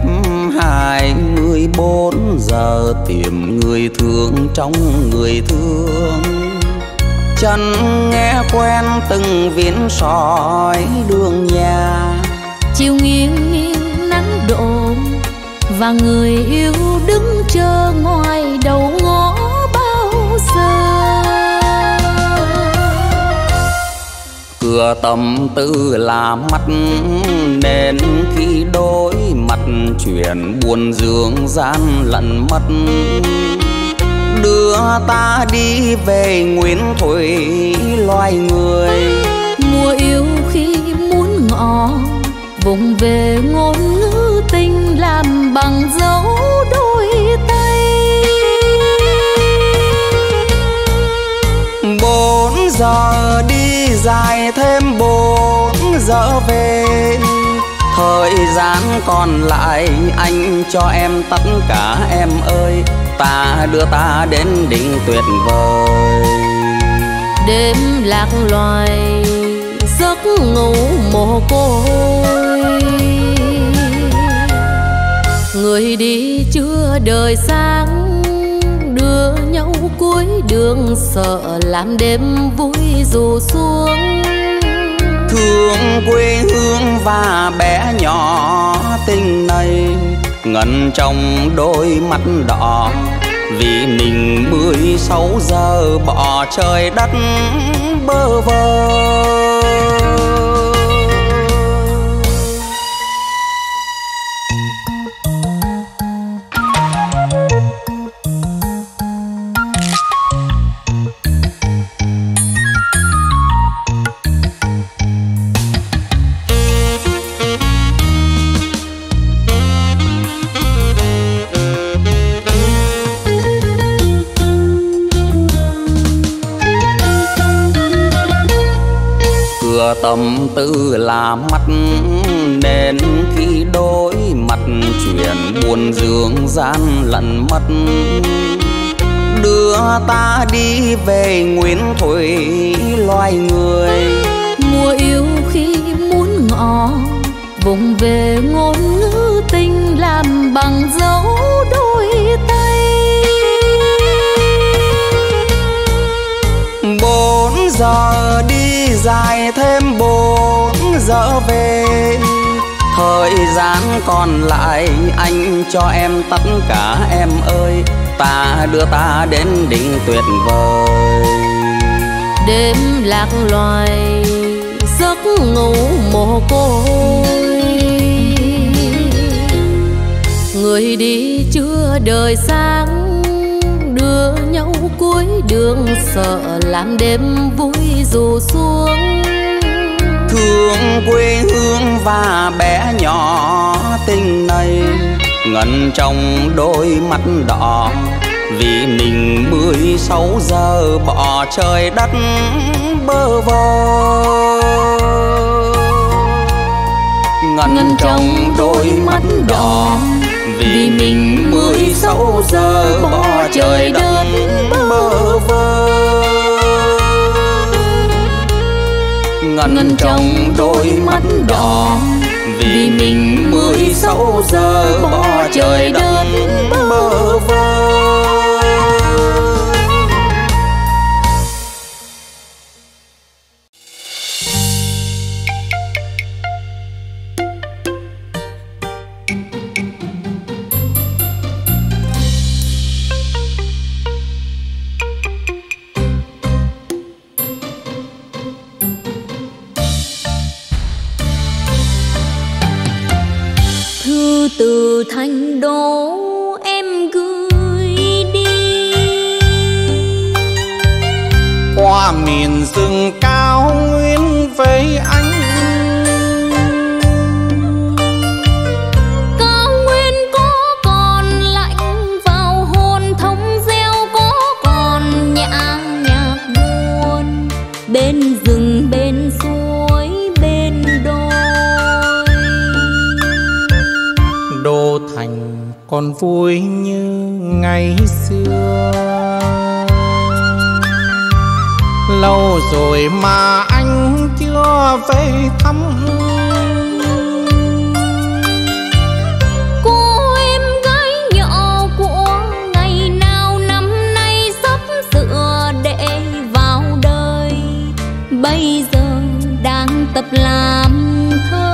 hai người 4 giờ tìm người thương trong người thương. Chân nghe quen từng viễn sỏi đường nhà, chiều nghiêng nghiêng nắng đổ và người yêu đứng chờ ngoài đầu ngõ bao giờ. Cửa tâm tư là mắt nên khi đối mặt chuyện buồn dương gian lận mất. Đưa ta đi về nguyên thủy loài người, mùa yêu khi muốn ngỏ vùng về ngôn ngữ tình làm bằng dấu đôi tay. 4 giờ đi dài thêm 4 giờ về, thời gian còn lại anh cho em tất cả em ơi, ta đưa ta đến đỉnh tuyệt vời. Đêm lạc loài giấc ngủ mồ côi, người đi chưa đời sáng đưa nhau cuối đường, sợ làm đêm vui dù xuống. thương quê hương và bé nhỏ tình này ngẩn trong đôi mắt đỏ vì mình 16 giờ bỏ trời đất bơ vơ. Tâm tư là mắt nên khi đối mặt chuyện buồn dương gian lận mất đưa ta đi về nguyên thủy loài người. Mùa yêu khi muốn ngỏ vùng về ngôn ngữ tình làm bằng dấu đôi tay. 4 giờ đi dài thêm 4 giờ về, thời gian còn lại anh cho em tất cả em ơi, ta đưa ta đến đỉnh tuyệt vời. Đêm lạc loài giấc ngủ mồ côi, người đi chưa đời sáng đưa nhau cuối đường sợ làm đêm vui dù xuống. Thương quê hương và bé nhỏ tình này ngẩn trong đôi mắt đỏ vì mình 16 giờ bỏ trời đất bơ vơ. Ngẩn trong đôi mắt đỏ vì mình 16 giờ bỏ trời đất bơ vơ. Ngẩn trong đôi mắt đỏ vì mình 16 giờ bỏ trời đất bơ vơ. Thành đô em gửi đi qua miền rừng cao nguyên với anh. Cao nguyên có còn lạnh vào hồn thống reo, có còn nhã nhạc buồn bên rừng bên suối bên đồi. Đô thành còn vui như ngày xưa, lâu rồi mà anh chưa về thăm. Cô em gái nhỏ của ngày nào năm nay sắp sửa để vào đời, bây giờ đang tập làm thơ.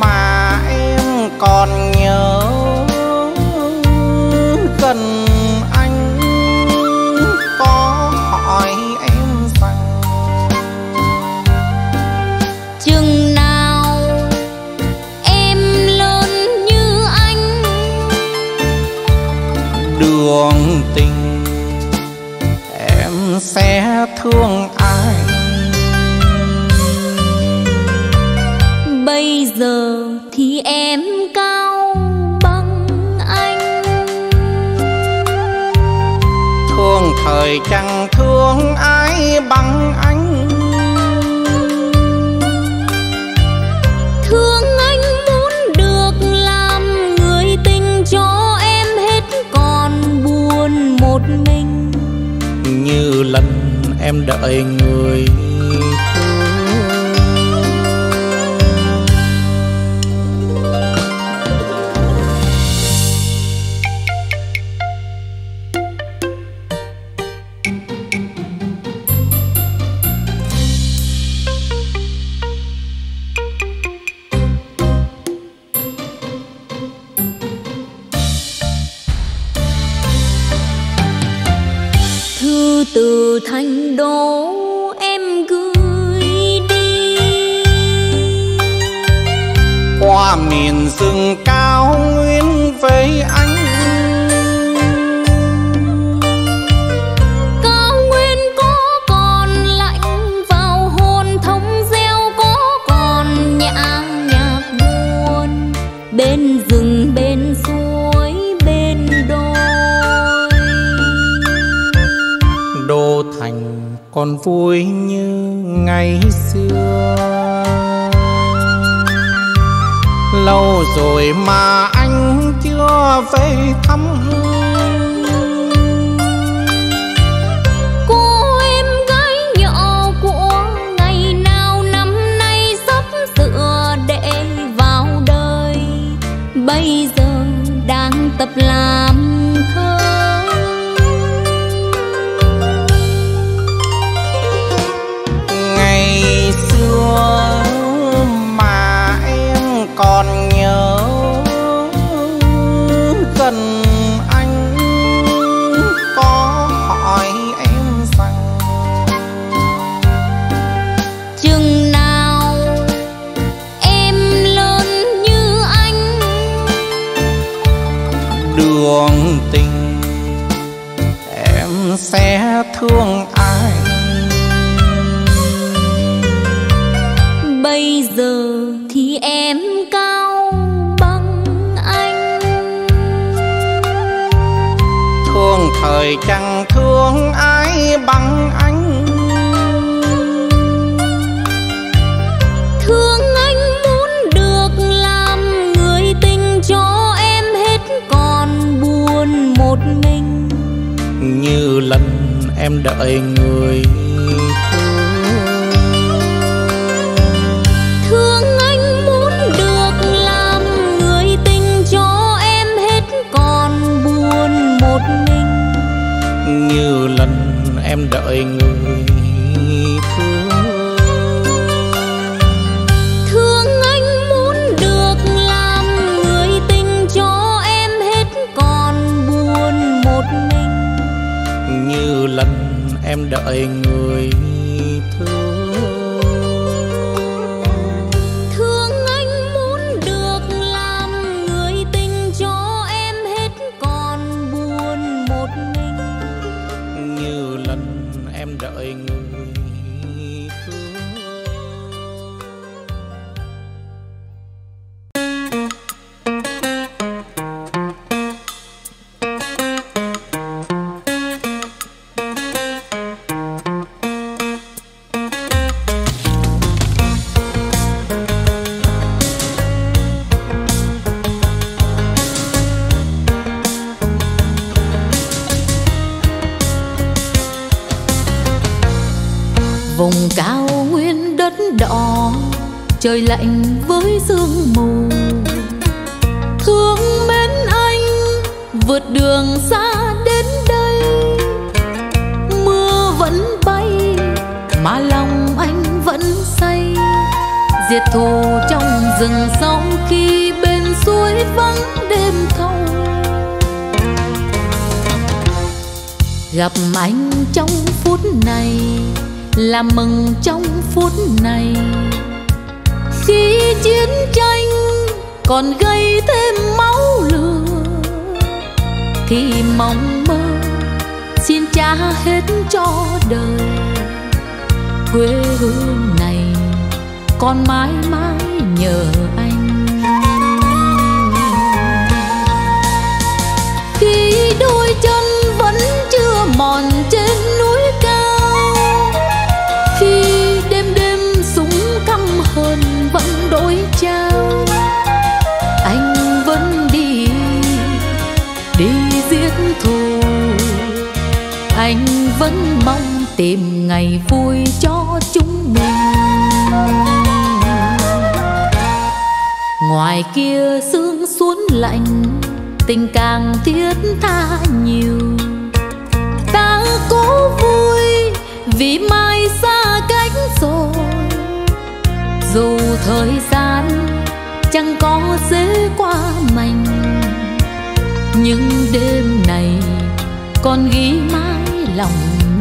Mà em còn nhớ gần anh có hỏi em rằng chừng nào em lớn như anh. Đường tình em sẽ thương ai, bây giờ thì em cao bằng anh. Thương thời chẳng thương ai bằng anh, thương anh muốn được làm người tình cho em hết còn buồn một mình. Như lần em đợi người thư từ Thành Đô em gửi đi. Qua miền rừng cao nguyên với anh, cao nguyên có còn lạnh vào hồn thống gieo, có còn nhã nhạc buồn bên rừng bên suối bên đồi. Đô thành còn vui như ngày xưa, lâu rồi mà anh chưa về thăm. Cô em gái nhỏ của ngày nào năm nay sắp sửa để vào đời, bây giờ đang tập làm thơ. Ngày xưa còn nhớ gần anh, có hỏi em rằng chừng nào em lớn như anh. Đường tình em sẽ thương ai, bây giờ thì em cao bằng anh. Thương thời chẳng thương ai bằng anh, thương anh muốn được làm người tình cho em hết còn buồn một mình như lần em đợi người. Như lần em đợi người thương, thương anh muốn được làm người tình cho em hết còn buồn một mình như lần em đợi người thương. Trời lạnh với sương mù, thương mến anh vượt đường xa đến đây. Mưa vẫn bay mà lòng anh vẫn say, diệt thù trong rừng sâu khi bên suối vắng đêm thâu. Gặp anh trong phút này là mừng trong phút này, khi chiến tranh còn gây thêm máu lửa thì mong mơ xin trả hết cho đời. Quê hương này con mãi mãi nhờ anh. Khi đôi chân vẫn chưa mòn trên núi cao, khi đêm đêm súng căm hờn vẫn đổi trao, anh vẫn đi đi giết thù. Anh vẫn mong tìm ngày vui cho chúng mình. Ngoài kia sương xuống lạnh, tình càng thiết tha nhiều. Ta cố vui vì mai xa cách rồi, dù thời gian chẳng có dễ qua mành, nhưng đêm này còn ghi mãi lòng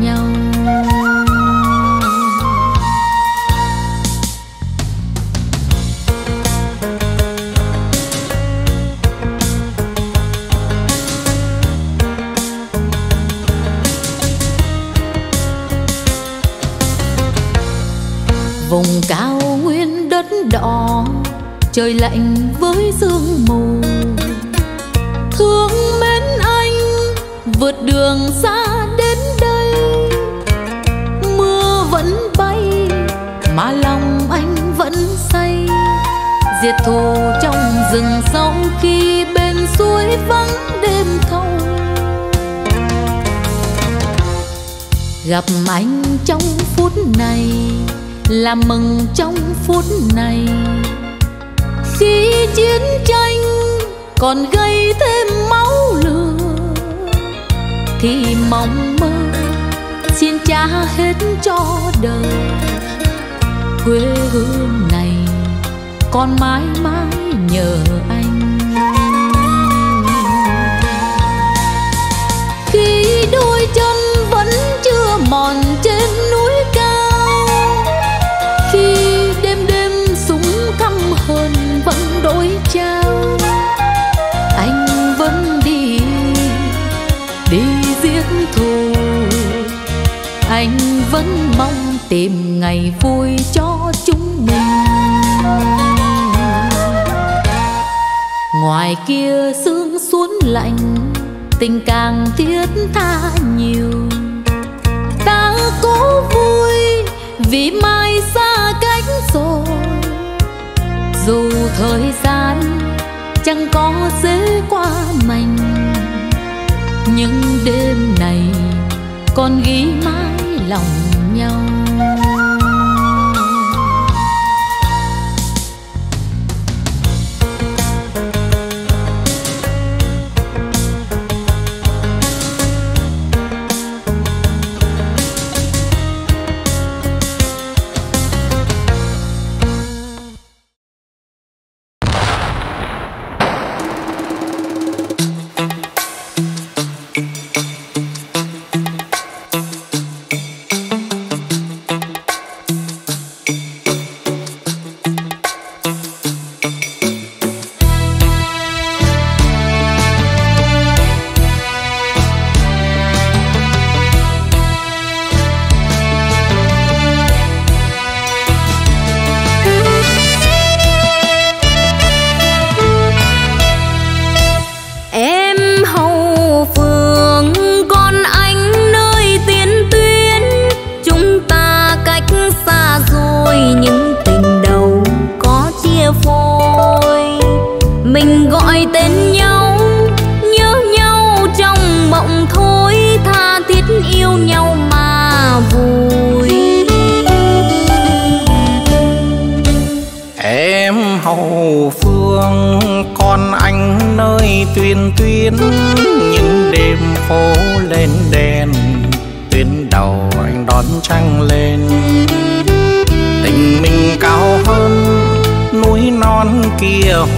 nhau. Vùng cao nguyên đất đỏ, trời lạnh với sương mù. Thương mến anh vượt đường xa đến đây. Mưa vẫn bay mà lòng anh vẫn say. Diệt thù trong rừng sâu khi bên suối vắng đêm thâu. Gặp anh trong phút này là mừng trong phút này. Khi chiến tranh còn gây thêm máu lửa thì mong mơ xin trả hết cho đời. Quê hương này con mãi mãi nhờ anh. Khi đôi chân vẫn chưa mòn trên núi cao, khi đêm đêm súng thăm hờn vẫn đổi trao, anh vẫn đi đi giết thù. Anh vẫn mong tìm ngày vui cho chúng mình. Ngoài kia sương xuống lạnh, tình càng thiết tha nhiều. Ta cố vui vì mai xa cách rồi. Dù thời gian chẳng có dễ qua mình, nhưng đêm này còn ghi mãi lòng nhau.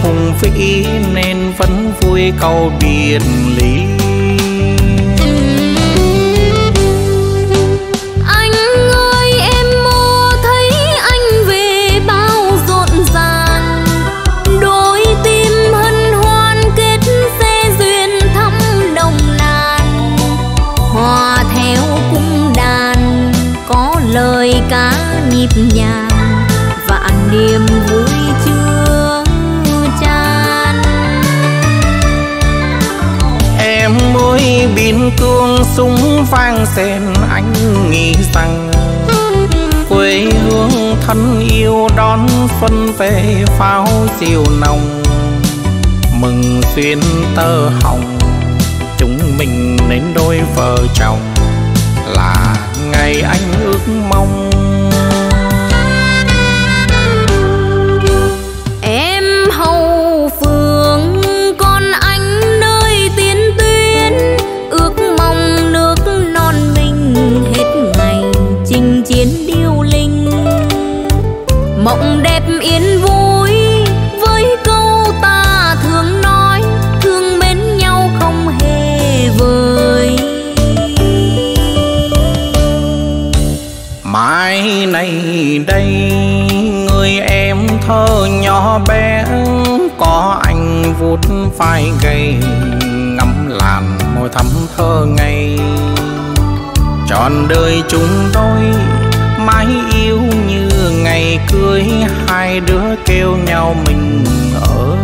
Hùng vĩ nên vẫn vui câu biệt ly. Anh ơi em mơ thấy anh về bao rộn ràng. Đôi tim hân hoan kết xe duyên thắm đồng làng. Hòa theo cung đàn có lời cá nhịp nhàng và niềm vui. Mối biên cương súng vang sen, anh nghĩ rằng quê hương thân yêu đón xuân về pháo diều nồng. Mừng xuyên tơ hồng chúng mình đến đôi vợ chồng là ngày anh ước mong. Mộng đẹp yên vui với câu ta thường nói, thương mến nhau không hề vời. Mai này đây người em thơ nhỏ bé, có anh vuốt vai gầy ngắm làn môi thắm thơ ngây. Trọn đời chúng tôi mãi yêu như ngày ngày cưới hai đứa kêu nhau mình ở.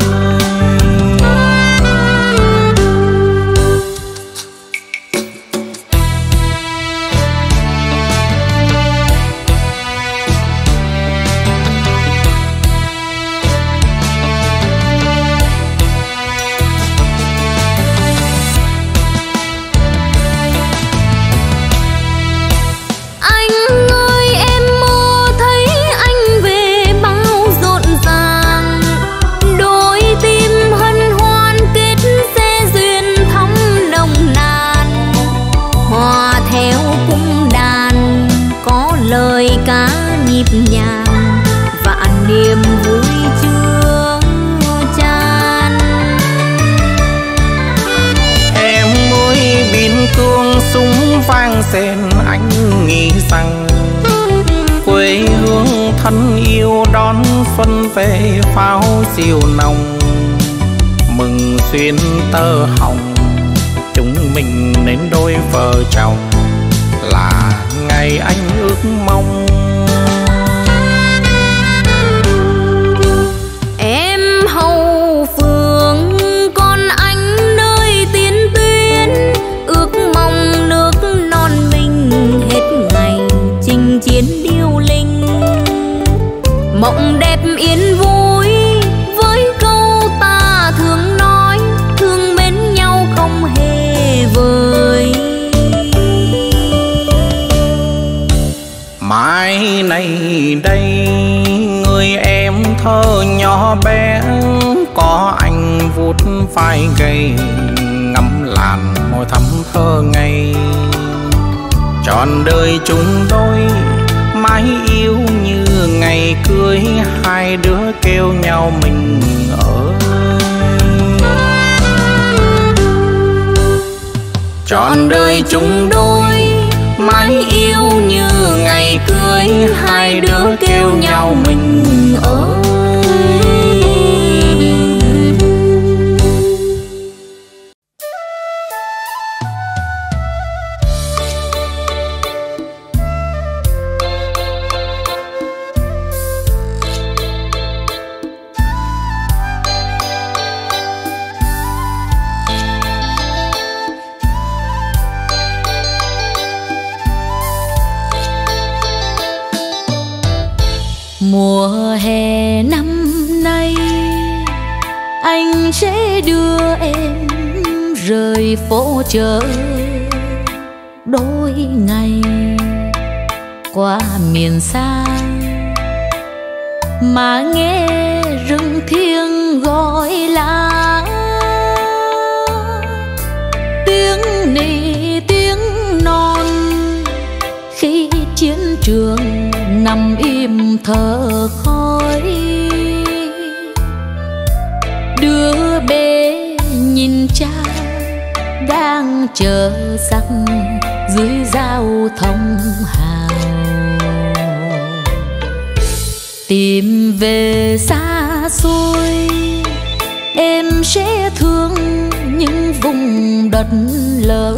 Xem anh nghĩ rằng quê hương thân yêu đón xuân về pháo diều nồng, mừng xuyên tơ hồng chúng mình nên đôi vợ chồng là ngày anh ước mong. Mộng đẹp yên vui với câu ta thường nói, thương mến nhau không hề vời. Mai này đây người em thơ nhỏ bé, có anh vuốt vai gầy ngắm làn môi thắm thơ ngây. Trọn đời chúng tôi mãi yêu như ngày cưới hai đứa kêu nhau mình ở. Trọn đời chúng đôi mãi yêu như ngày cưới hai đứa kêu nhau mình ở. Phố chợ đôi ngày qua miền xa mà nghe rừng thiêng gọi lá, tiếng nỉ tiếng non khi chiến trường nằm im thở khói. Đứa bé nhìn cha đang chờ giấc dưới giao thông hào, tìm về xa xôi em sẽ thương những vùng đất lỡ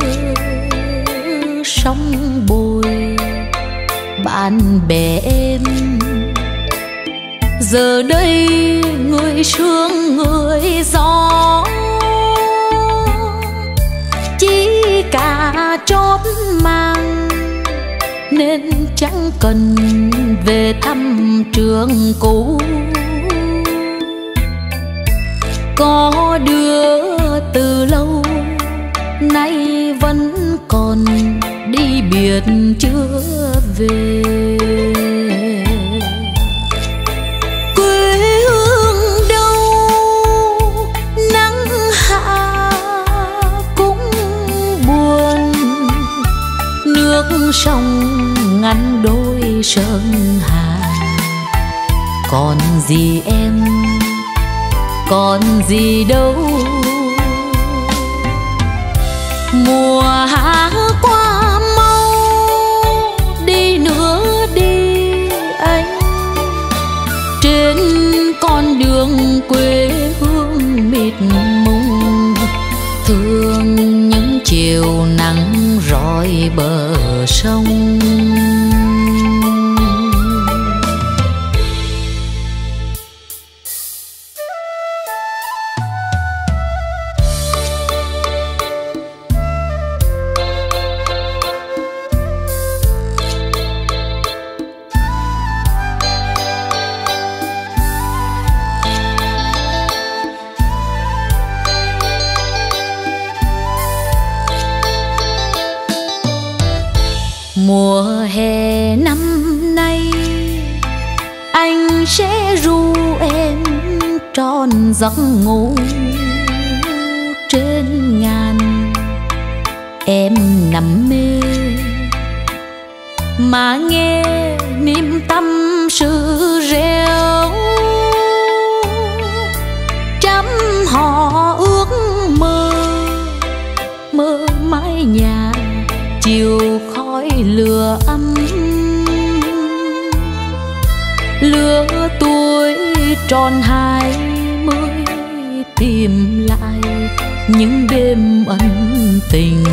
sóng bồi. Bạn bè em giờ đây người sương người gió, chỉ cả chóp mang nên chẳng cần về thăm trường cũ. Có đứa từ lâu nay vẫn còn đi biệt chưa về. Sông ngăn đôi sơn hà, còn gì em còn gì đâu. Mùa hạ qua mau đi nữa đi anh, trên con đường quê hương mịt mùng thương những chiều nắng rọi bờ sông. Mùa hè năm nay anh sẽ ru em trọn giấc ngủ trên ngàn. Em nằm mê mà nghe niềm tâm sự reo, chấm họ ước mơ mơ mái nhà chiều khói lửa ấm, lửa tuổi tròn 20 tìm lại những đêm ân tình.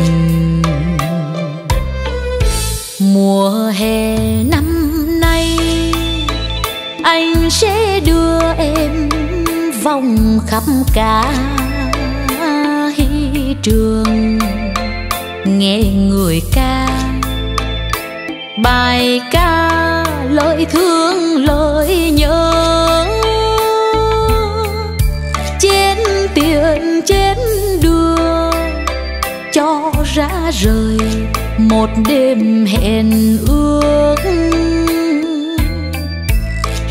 Mùa hè năm nay anh sẽ đưa em vòng khắp cả hy trường, nghe người ca bài ca lời thương lời nhớ, chén tiền chén đưa cho rã rời một đêm hẹn ước.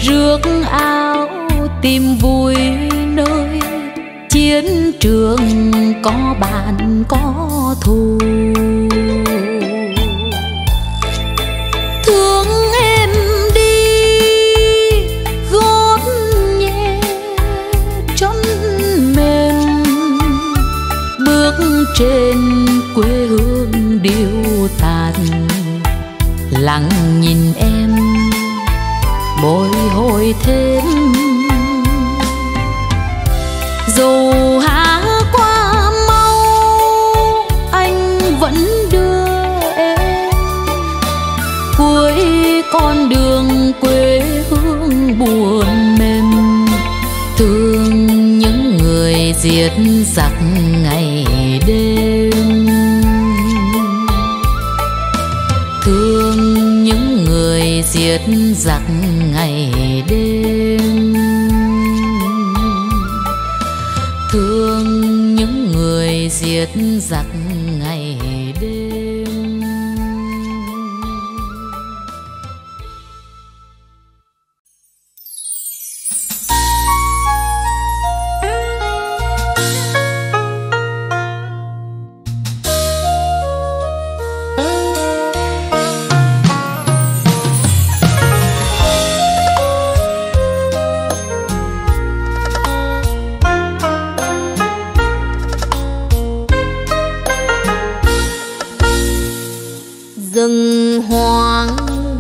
Rước áo tìm vui nơi chiến trường, có bạn có thù. Thương em đi gót nhẹ chân mềm, bước trên quê hương điêu tàn, lặng nhìn em bồi hồi thêm. Dù há qua mau anh vẫn đưa em cuối con đường quê hương buồn mềm, thương những người diệt giặc ngày đêm, thương những người diệt giặc ngày đêm, thương những người diệt giặc ngày đêm.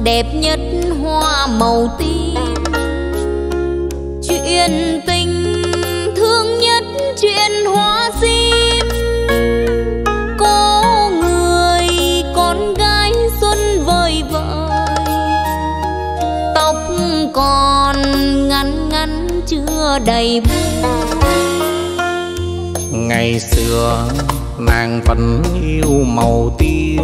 Đẹp nhất hoa màu tím, chuyện tình thương nhất chuyện hoa sim. Có người con gái xuân vời vợi, tóc còn ngắn ngắn chưa đầy buồn. Ngày xưa nàng vẫn yêu màu tím,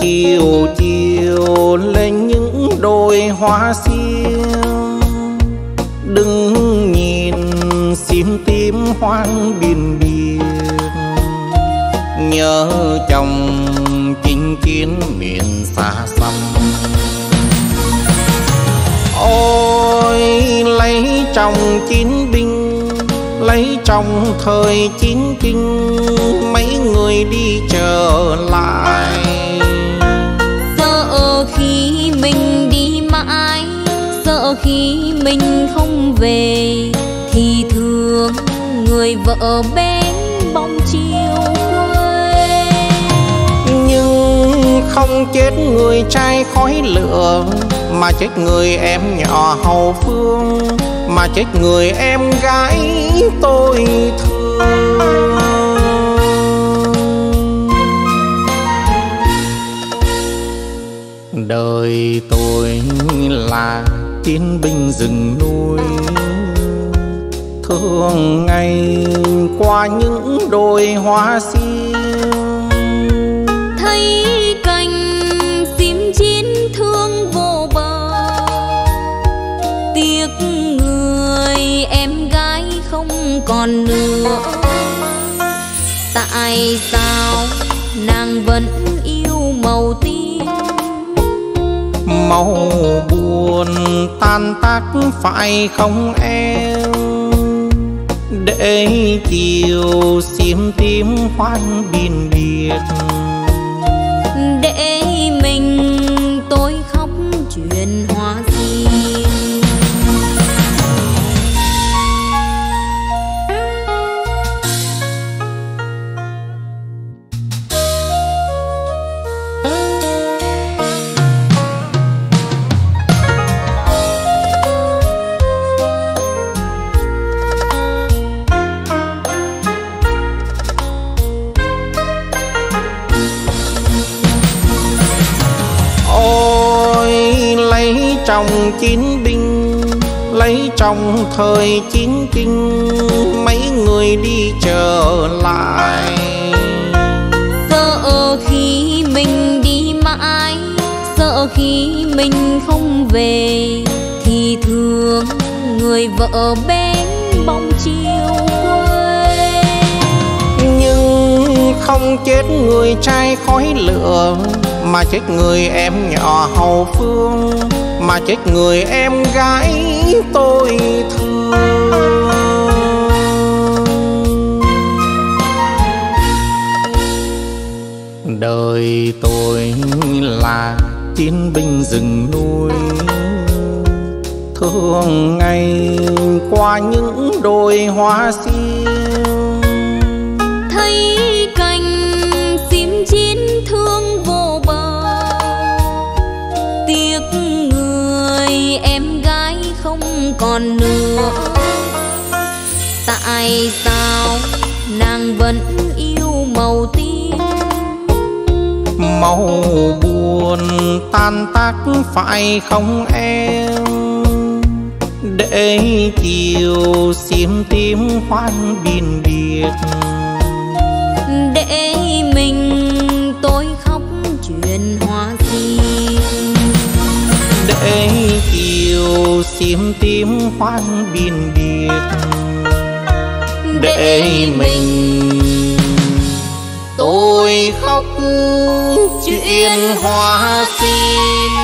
chiều chiều lên những đôi hoa sim. Đừng nhìn sim tím hoang biển biệt, nhớ chồng chinh chiến miền xa xăm. Ôi lấy chồng chiến binh, lấy chồng thời chiến kinh, mấy người đi trở lại khi mình đi mãi, sợ khi mình không về thì thương người vợ bên bóng chiều quê. Nhưng không chết người trai khói lửa, mà chết người em nhỏ hậu phương, mà chết người em gái tôi thương. Đời tôi là chiến binh rừng núi, thương ngày qua những đôi hoa sim. Thấy cành sim chín thương vô bờ, tiếc người em gái không còn nữa. Tại sao nàng vẫn yêu màu tím. Màu buồn tan tác phải không em, để chiều xiêm tím hoang biên biệt, để mình tôi khóc chuyện hoa riêng. Trong chiến binh lấy trong thời chiến kinh, mấy người đi trở lại sợ khi mình đi mãi, sợ khi mình không về thì thương người vợ bên bóng chiều quê. Nhưng không chết người trai khói lửa, mà chết người em nhỏ hậu phương, mà chết người em gái tôi thương. Đời tôi là chiến binh rừng núi, thương ngày qua những đồi hoa sim, thấy cành sim chín thương vô bờ. Tiếc em gái không còn nữa, tại sao nàng vẫn yêu màu tím? Màu buồn tan tác phải không em, để chiều xiêm tím hoang biên biệt, để mình tôi khóc chuyện hoa riêng. Để chiều xiêm tím hoang biên biệt, để mình tôi khóc chuyện hoa sim.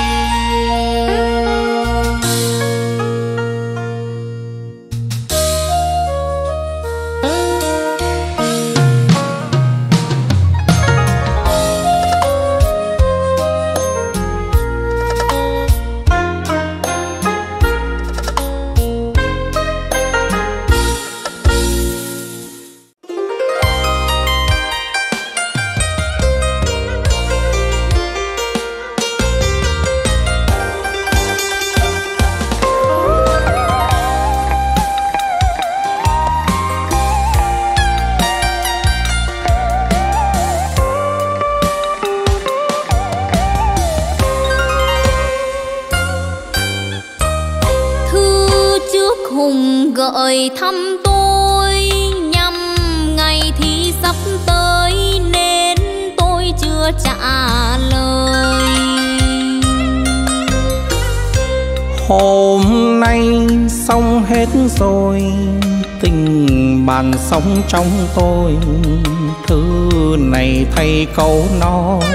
Gợi thăm tôi nhằm ngày thi sắp tới nên tôi chưa trả lời. Hôm nay xong hết rồi, tình bạn sống trong tôi, thứ này thay câu nói.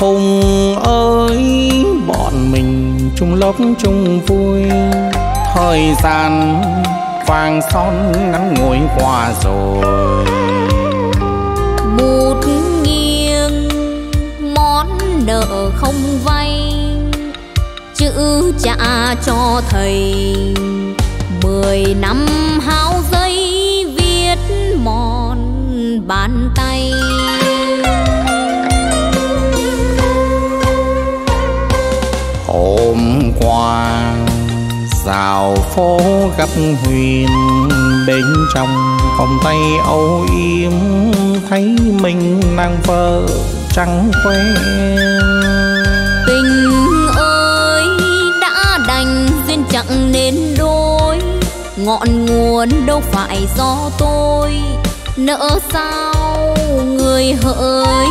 Hùng ơi, bọn mình chung lớp chung vui, thời gian vàng son ngắn ngủi qua rồi. Bút nghiêng món nợ không vay, chữ trả cho thầy 10 năm háo giấy viết mòn bàn tay. Hôm qua dạo phố gặp Huyền, bên trong vòng tay âu yếm thấy mình nàng vợ trắng quen. Tình ơi đã đành duyên chẳng nên đôi, ngọn nguồn đâu phải do tôi, nỡ sao người hỡi.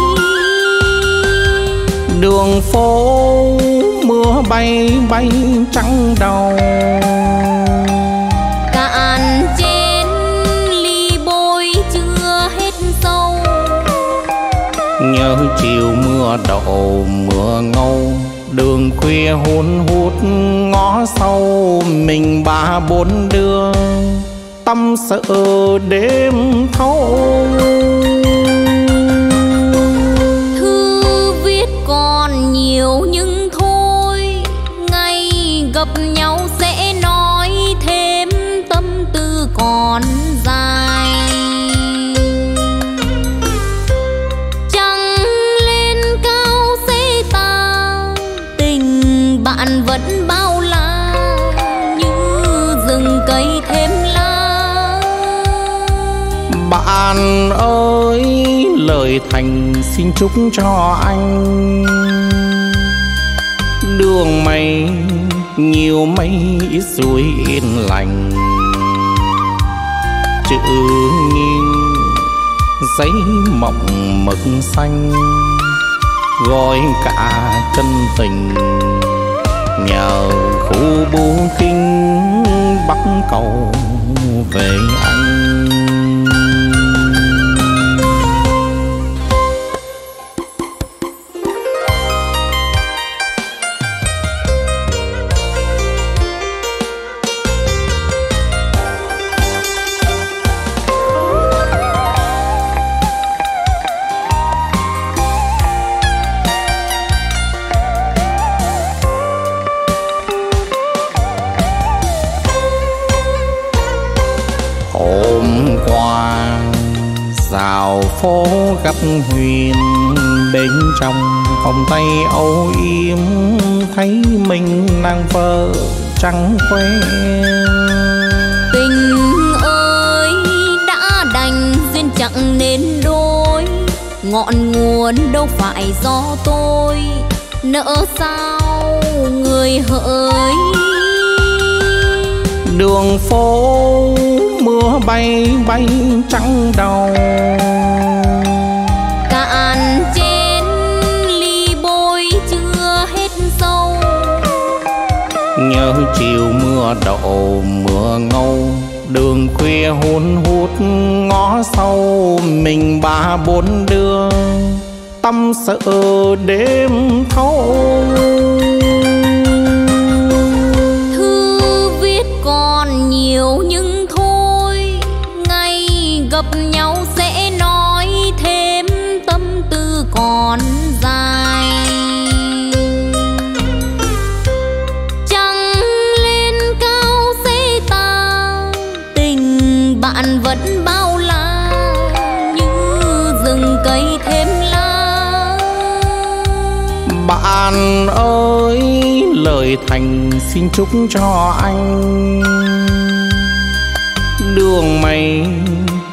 Đường phố mưa bay bay trắng đầu, cạn trên ly bôi chưa nhớ chiều mưa đổ mưa ngâu, đường khuya hun hút ngõ sâu, mình ba bốn đứa tâm sợ đêm thâu. Thư viết còn nhiều nhưng thôi, ngày gặp nhau sẽ nói thêm, tâm tư còn dài. Trăng lên cao sẽ ta, tình bạn vẫn bao la như rừng cây thêm lá. Bạn ơi, lời thành xin chúc cho anh, đường mây nhiều mây ít suối yên lành, chữ nghiêng giấy mộng mực xanh gói cả chân tình, nhờ khu bưu kinh bắc cầu về anh. Phố gặp Huyền bên trong vòng tay âu yếm, thấy mình nàng vợ trắng quen. Tình ơi đã đành duyên chẳng nên đôi, ngọn nguồn đâu phải do tôi, nỡ sao người hỡi. Đường phố mưa bay bay trắng đầu, cạn chén ly bôi chưa hết sâu. Nhớ chiều mưa đổ mưa ngâu, đường khuya hun hút ngõ sâu, mình ba bốn đứa tâm sợ đêm thâu. Còn nhiều nhưng thôi, ngày gặp nhau sẽ nói thêm, tâm tư còn dài. Trăng lên cao sẽ ta, tình bạn vẫn bao la như rừng cây thêm lá. Bạn ơi, lời thành xin chúc cho anh, đường mây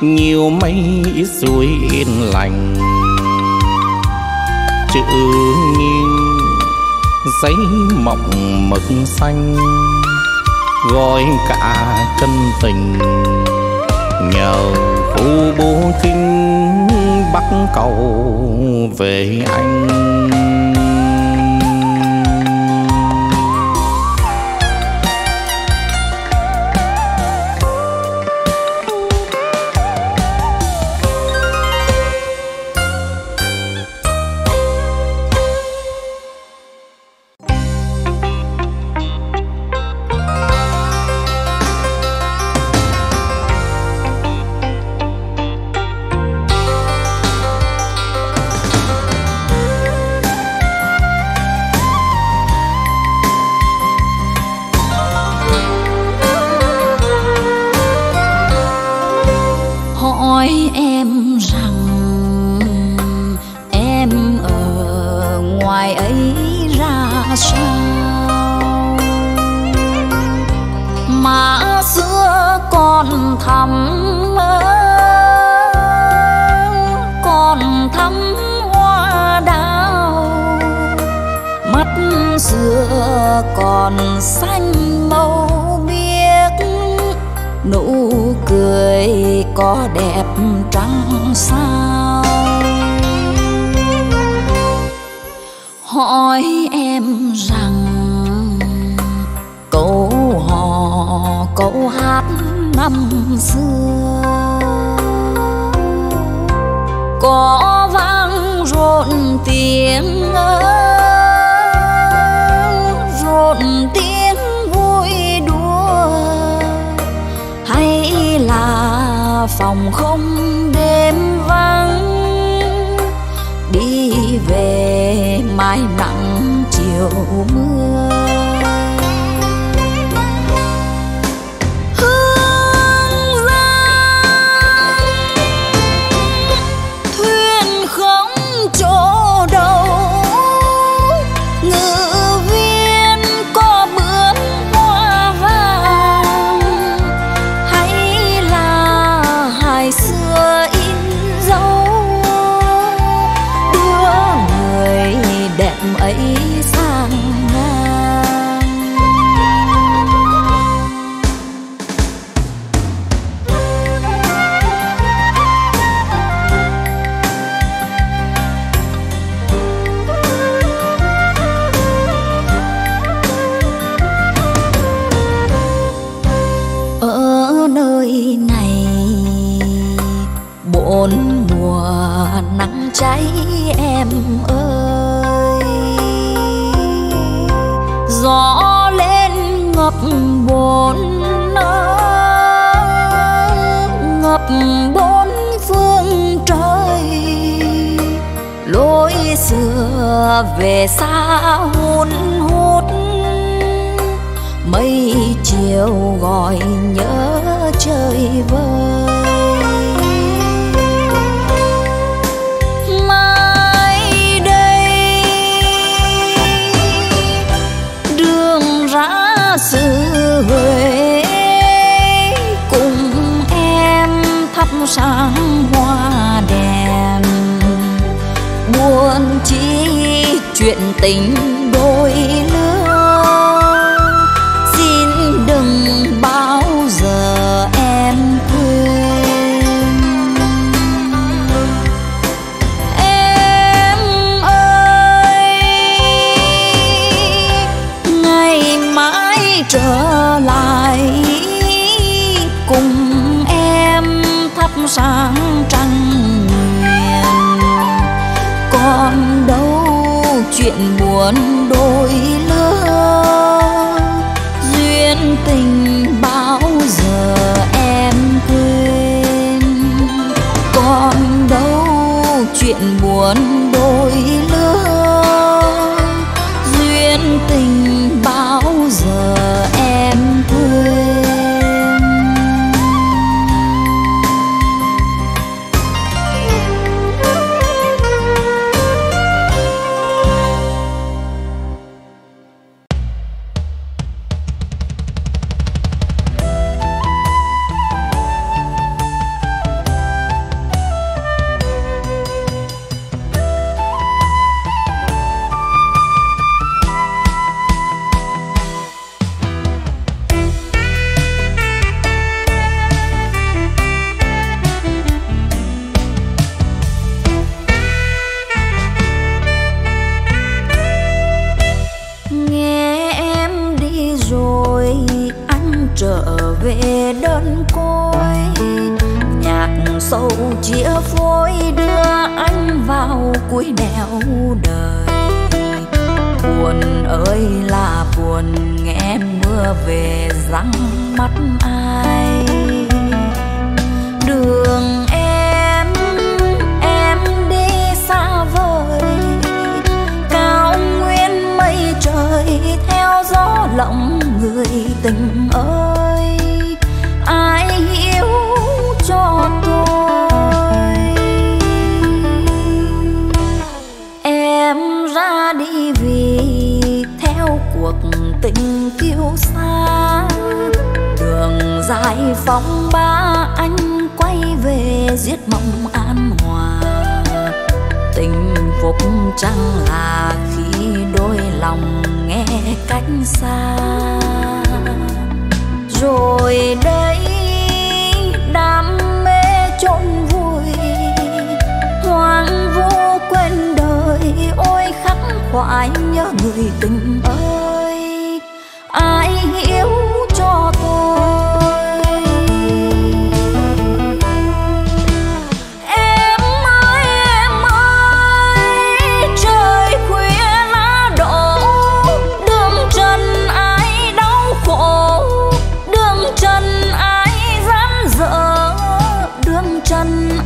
nhiều mây ít suối yên lành, chữ nghiêng giấy mộng mực xanh gói cả chân tình, nhờ khu bưu kinh bắc cầu về anh. Có vang rồi rộn tiếng vui đùa, hay là phòng không đêm vắng đi về mai nắng chiều mưa. Bốn phương trời lối xưa về xa hun hút, mây chiều gọi nhớ chơi vơi. Mai đây đường ra xứ Huế sáng hoa đèn, buồn chi chuyện tình đôi lứa, xin đừng bao giờ em quên. Em ơi ngày mai trở lại cùng sáng trăng nguyền, còn đâu chuyện buồn đôi lứa, duyên tình bao giờ em quên. Còn đâu chuyện buồn đôi lứa, duyên tình bao giờ em quên.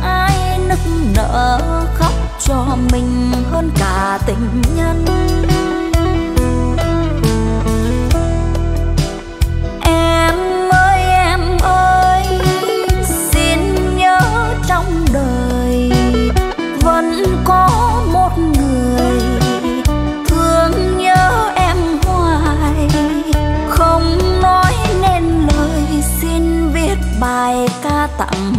ai nức nở khóc cho mình hơn cả tình nhân. Em ơi xin nhớ trong đời vẫn có một người thương nhớ em hoài, không nói nên lời xin viết bài ca tặng.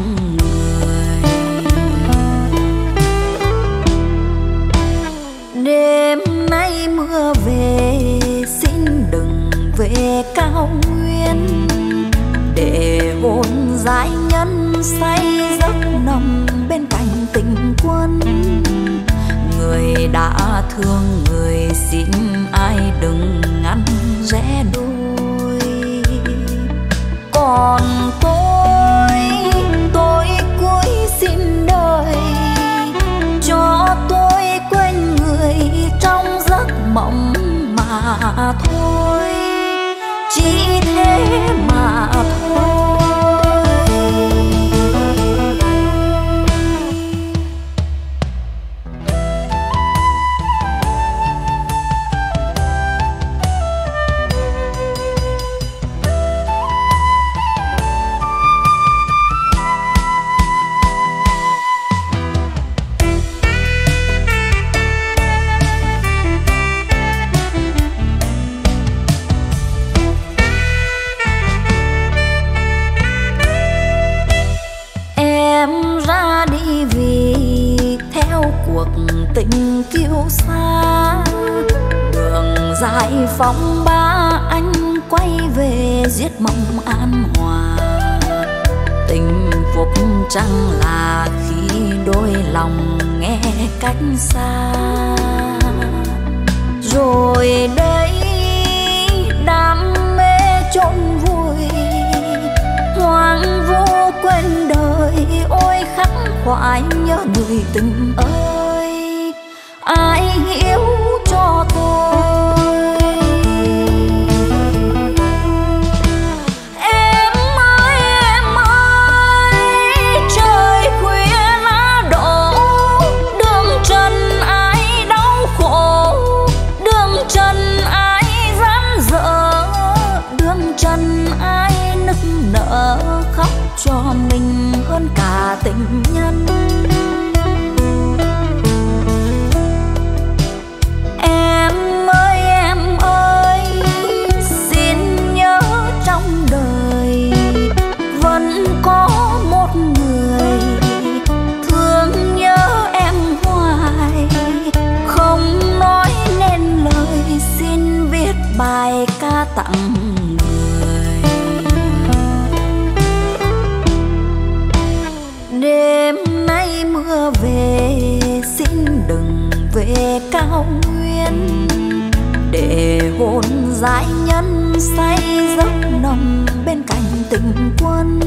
Đêm nay mưa về xin đừng về cao nguyên, để hồn dại nhân say giấc nồng bên cạnh tình quân. Người đã thương người xin ai đừng ngăn rẽ đôi. Còn tôi cuối xin đời cho tôi quên người trong giấc mộng mà thôi, chỉ thế mà thôi. Tình kiêu xa đường dài phong ba, anh quay về giết mộng an hòa. Tình phục chăng là khi đôi lòng nghe cách xa. Rồi đây đam mê trốn vui hoang vu quên đời, ôi khắc khoải nhớ người tình ơi. Ai hiểu cho tôi. Em ơi trời khuya lá đổ, đường trần ai đau khổ, đường trần ai dám dở, đường trần ai nức nở khóc cho mình hơn cả tình nhân. Bài ca tặng người. Đêm nay mưa về xin đừng về cao nguyên, để hồn dại nhân say giấc nồng bên cạnh tình quân.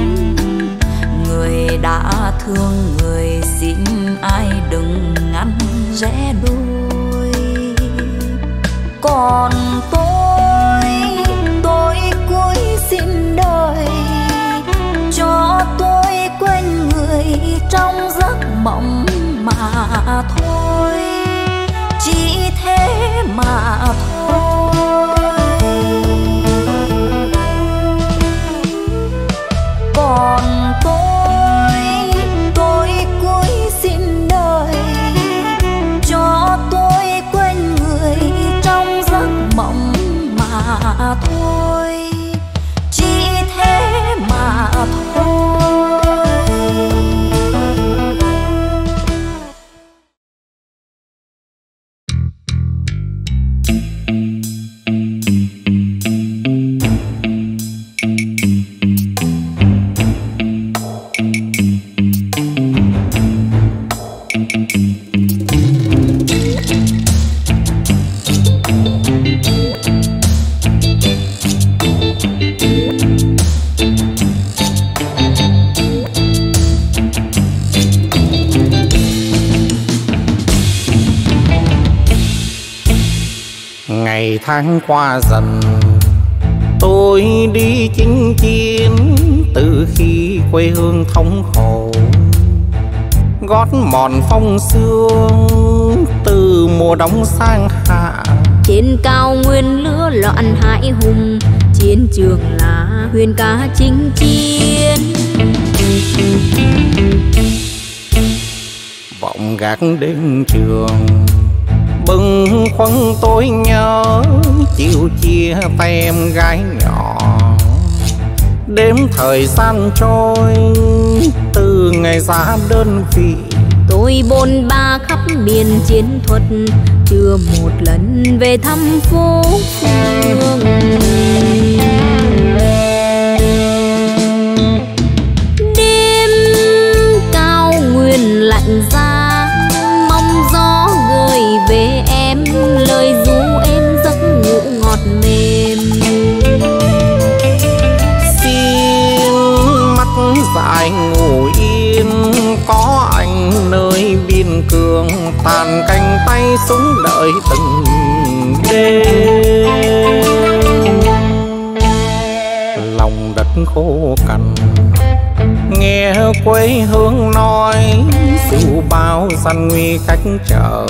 Người đã thương người xin ai đừng ngăn rẽ đôi. Còn tôi cuối xin đời cho tôi quên người trong giấc mộng mà thôi, chỉ thế mà thôi. Còn tôi cuối xin đời cho tôi quên người trong giấc mộng mà thôi, chỉ thế mà thôi. Tháng qua dần tôi đi chinh chiến, từ khi quê hương thống khổ gót mòn phong sương từ mùa đông sang hạ. Trên cao nguyên lửa loạn hải hùng, chiến trường là huyền ca chinh chiến. Vọng gác đêm trường bừng khuâng tôi nhớ chiều chia tay em gái nhỏ. Đếm thời gian trôi từ ngày ra đơn vị, tôi bôn ba khắp miền chiến thuật, chưa một lần về thăm phố phương. Đêm cao nguyên lạnh giá, mong gió gửi về em lời ru em giấc ngủ ngọt mềm. Xin mắt dài ngủ yên, có anh nơi biên cương, tàn cánh tay súng đợi từng đêm. Lòng đất khô cằn nghe quê hương nói, dù bao gian nguy cách trở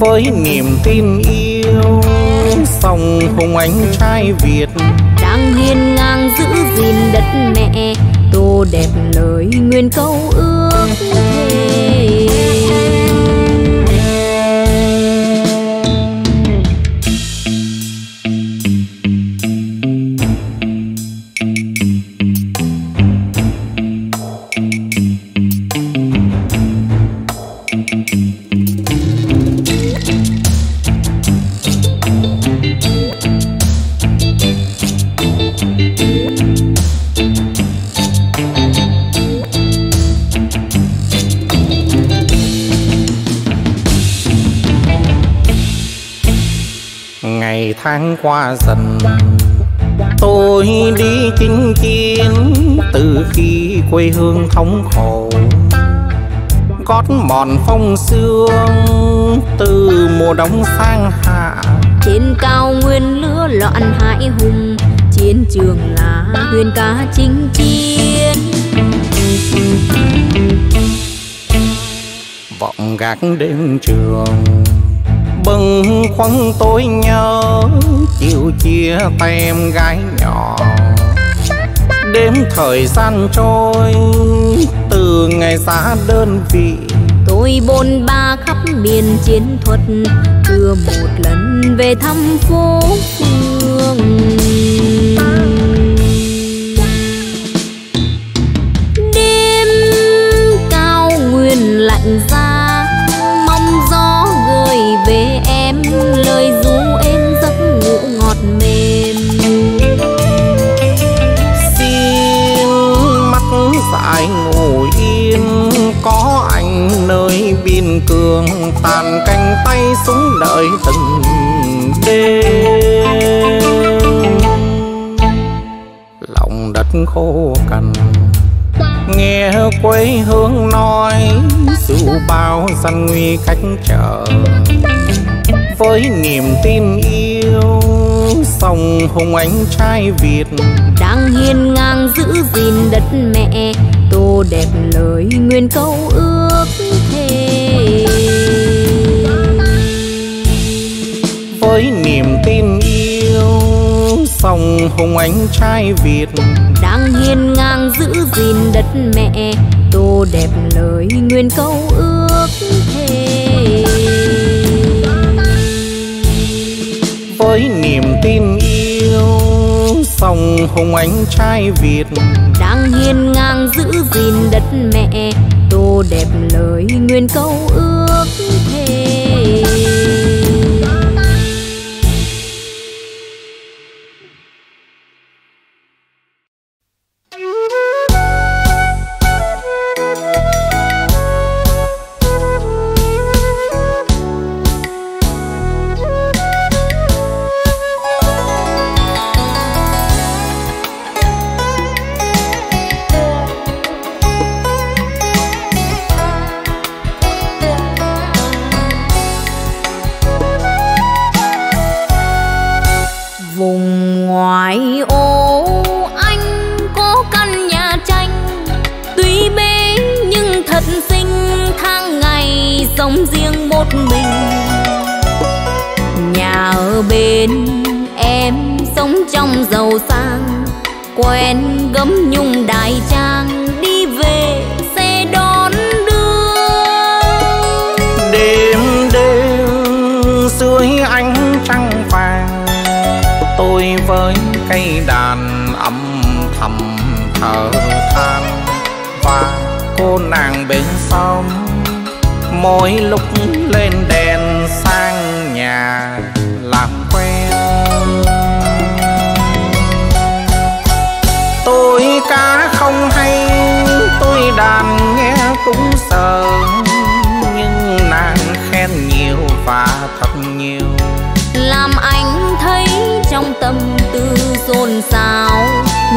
với niềm tin yêu sông hùng anh trai Việt. Đang hiên ngang giữ gìn đất mẹ, tô đẹp lời nguyên câu ước thề. Tháng qua dần tôi đi chinh chiến, từ khi quê hương thống khổ gót mòn phong sương từ mùa đông sang hạ. Trên cao nguyên lửa loạn hải hùng, chiến trường là huyền ca chinh chiến. Vọng gác đêm trường bừng khuâng tôi nhớ chiều chia tay em gái nhỏ. Đếm thời gian trôi từ ngày ra đơn vị, tôi bôn ba khắp miền chiến thuật, chưa một lần về thăm phố phương. Đêm cao nguyên lạnh giá, về em lời ru em giấc ngủ ngọt mềm. Xin mắt dài ngủ yên, có anh nơi biên cương, tàn cánh tay súng đợi từng đêm. Lòng đất khô cằn nghe quê hương nói, dù bao gian nguy cách trở với niềm tin yêu sông hùng anh trai Việt. Đang hiên ngang giữ gìn đất mẹ, tô đẹp lời nguyên câu ước thề. Với niềm tin yêu sông hùng anh trai Việt, đang hiên ngang giữ gìn đất mẹ, tô đẹp lời nguyên câu ước thề. Với niềm tin yêu sông hùng anh trai Việt, đang hiên ngang giữ gìn đất mẹ, tô đẹp lời nguyên câu ước thề. sống riêng một mình, nhà ở bên em sống trong giàu sang, quen gấm nhung đại trang, đi về xe đón đưa. Đêm đêm dưới ánh trăng vàng, tôi với cây đàn âm thầm thở than, và cô nàng bên sông mỗi lúc lên đèn sang nhà làm quen. Tôi cá không hay, tôi đàn nghe cũng sợ, nhưng nàng khen nhiều và thật nhiều, làm anh thấy trong tâm tư xôn xao,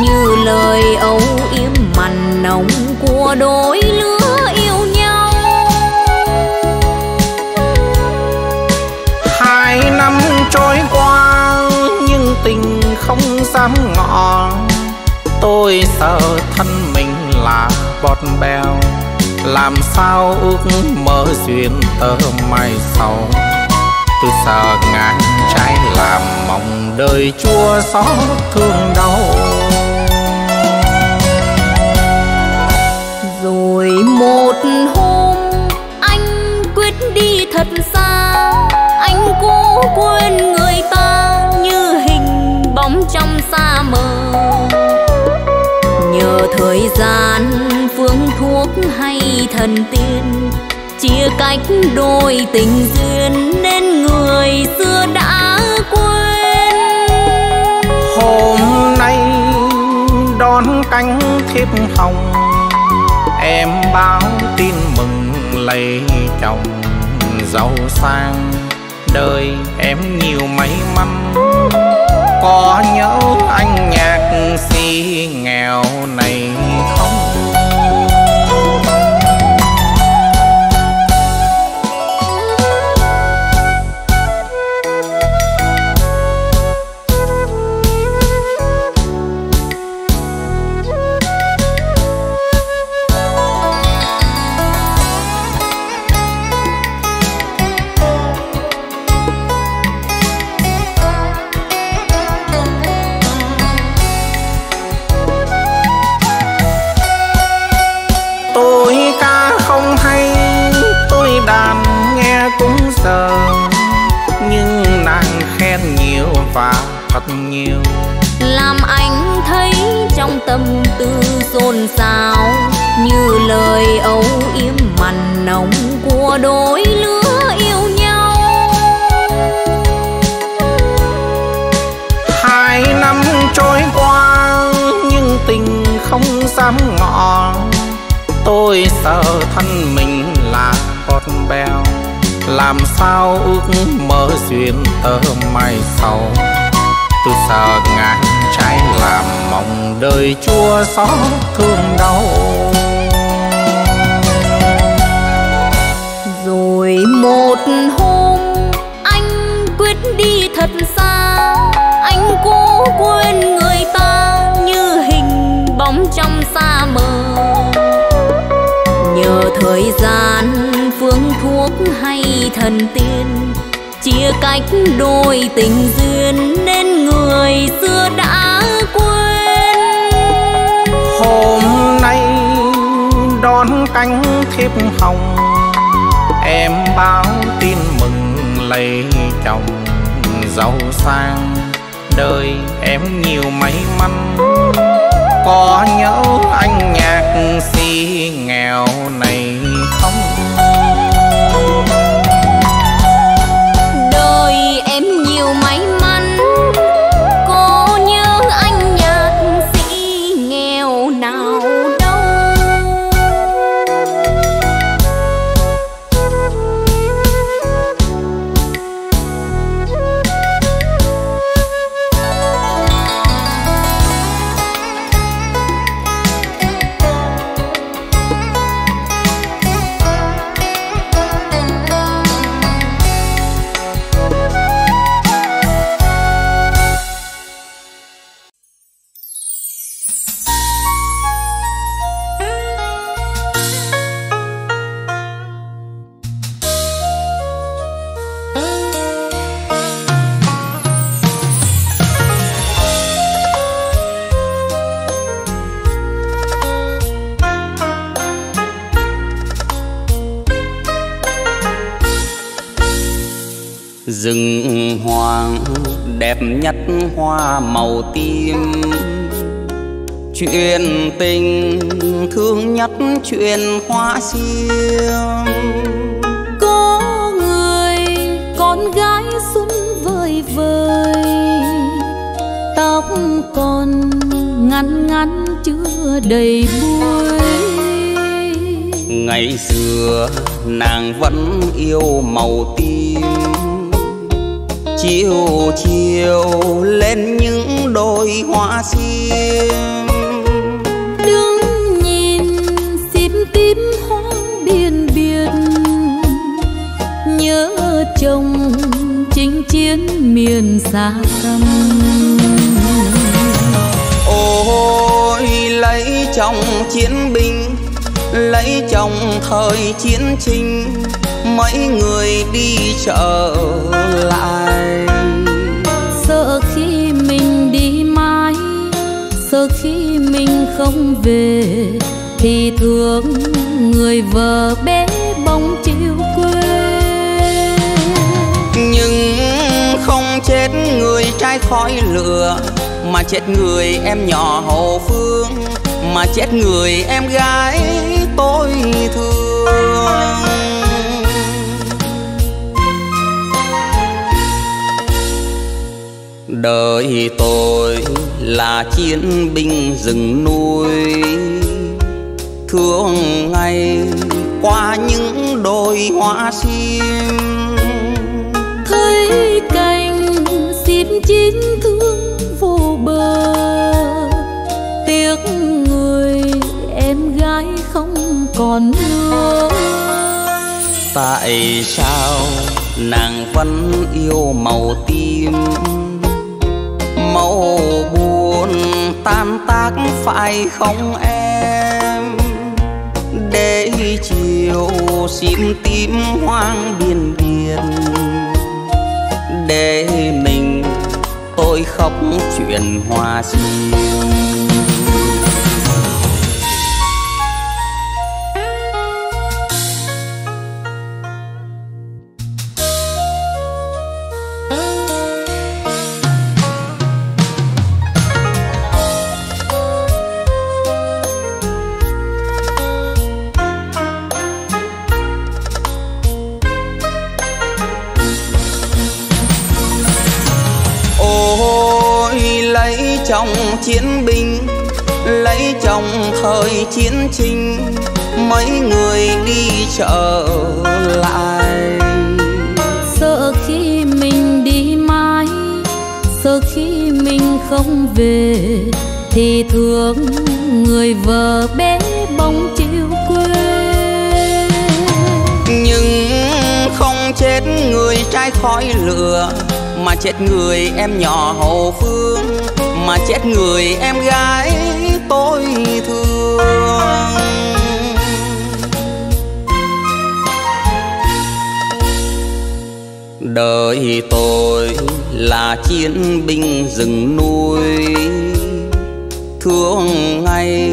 như lời âu yếm mặn nồng của đôi lứa yêu nhau. 2 năm trôi qua nhưng tình không dám ngỏ, tôi sợ thân mình là bọt bèo, làm sao ước mơ duyên tơ mai sau. Tôi sợ ngàn trái làm mộng đời chua xót thương đau. Rồi một hôm anh quyết đi thật xa, anh cố quên người ta như hình bóng trong xa mờ. Nhờ thời gian phương thuốc hay thần tiên, chia cách đôi tình duyên nên người xưa đã quên. Hôm nay đón cánh thiếp hồng, em báo tin mừng lấy chồng giàu sang, đời em nhiều may mắn, có nhớ anh nhạc sĩ nghèo này không? Nhưng nàng khen nhiều và thật nhiều, làm anh thấy trong tâm tư xôn xao, như lời âu yếm mặn nồng của đôi lứa yêu nhau. 2 năm trôi qua nhưng tình không dám ngỏ, tôi sợ thân mình là bọt bèo, làm sao ước mơ duyên tơ mai sau. Tôi sợ ngàn trái làm mộng đời chua xót thương đau. Rồi một hôm anh quyết đi thật xa, anh cố quên người ta như hình bóng trong xa mờ. Nhờ thời gian phương thuốc hay thần tiên, chia cách đôi tình duyên nên người xưa đã quên. Hôm nay đón cánh thiếp hồng, em báo tin mừng lấy chồng giàu sang, đời em nhiều may mắn, có nhớ anh nhạc sĩ nghèo này không? Đời em nhiều may mắn, có nhớ anh nhạc sĩ nghèo nào đâu. Rừng hoàng đẹp nhất hoa màu tím, chuyện tình thương nhất chuyện hoa xiêm. Có người con gái xuân vơi vơi, tóc còn ngắn ngắn chưa đầy buổi. Ngày xưa nàng vẫn yêu màu tím, chiều chiều lên những đôi hoa sim. Đứng nhìn sim tím hoang biên biệt, nhớ chồng chinh chiến miền xa xăm. Ôi lấy chồng chiến binh, lấy chồng thời chiến tranh, mấy người đi trở lại. Sợ khi mình đi mãi, sợ khi mình không về, thì thương người vợ bé bóng chiều quê. Nhưng không chết người trai khói lửa, mà chết người em nhỏ Hồ Phương, mà chết người em gái tôi thương. Đời tôi là chiến binh rừng núi, thương ngày qua những đôi hoa sim. Thấy cành sim chín thương vô bờ, tiếc người em gái không còn nữa. Tại sao nàng vẫn yêu màu tím, màu buồn tan tác phải không em? Để chiều sim tím hoang biên biệt, để mình tôi khóc chuyện hoa sim. Chồng chiến binh, lấy chồng thời chiến tranh, mấy người đi trở lại. Sợ khi mình đi mãi, sợ khi mình không về, thì thương người vợ bé bóng chiều quê. Nhưng không chết người trai khói lửa, mà chết người em nhỏ Hồ Phương, mà chết người em gái tôi thương. Đời tôi là chiến binh rừng núi, thương ngày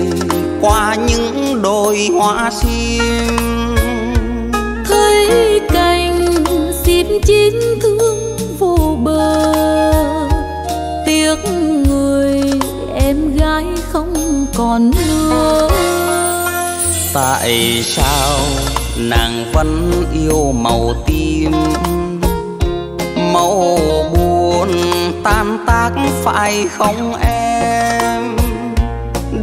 qua những đôi hoa sim. Thấy cành sim chín thương vô bờ, tiếc người em gái không còn nữa. Tại sao nàng vẫn yêu màu tím, màu buồn tan tác phải không em?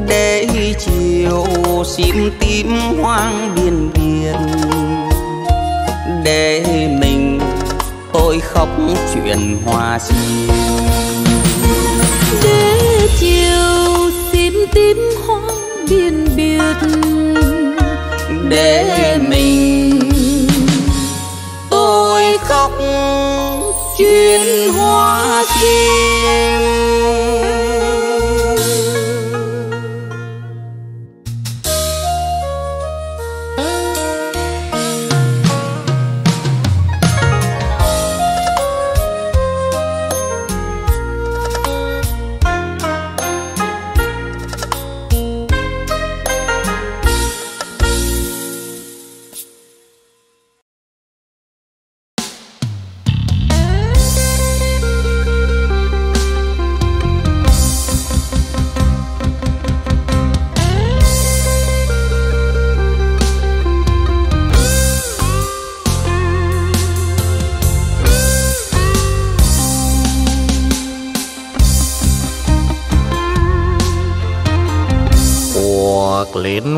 Để chiều sim tím hoang biên biệt, để mình tôi khóc chuyện hoa sim. Để chiều sim tím hoang biên biệt, để mình tôi khóc chuyện hoa sim.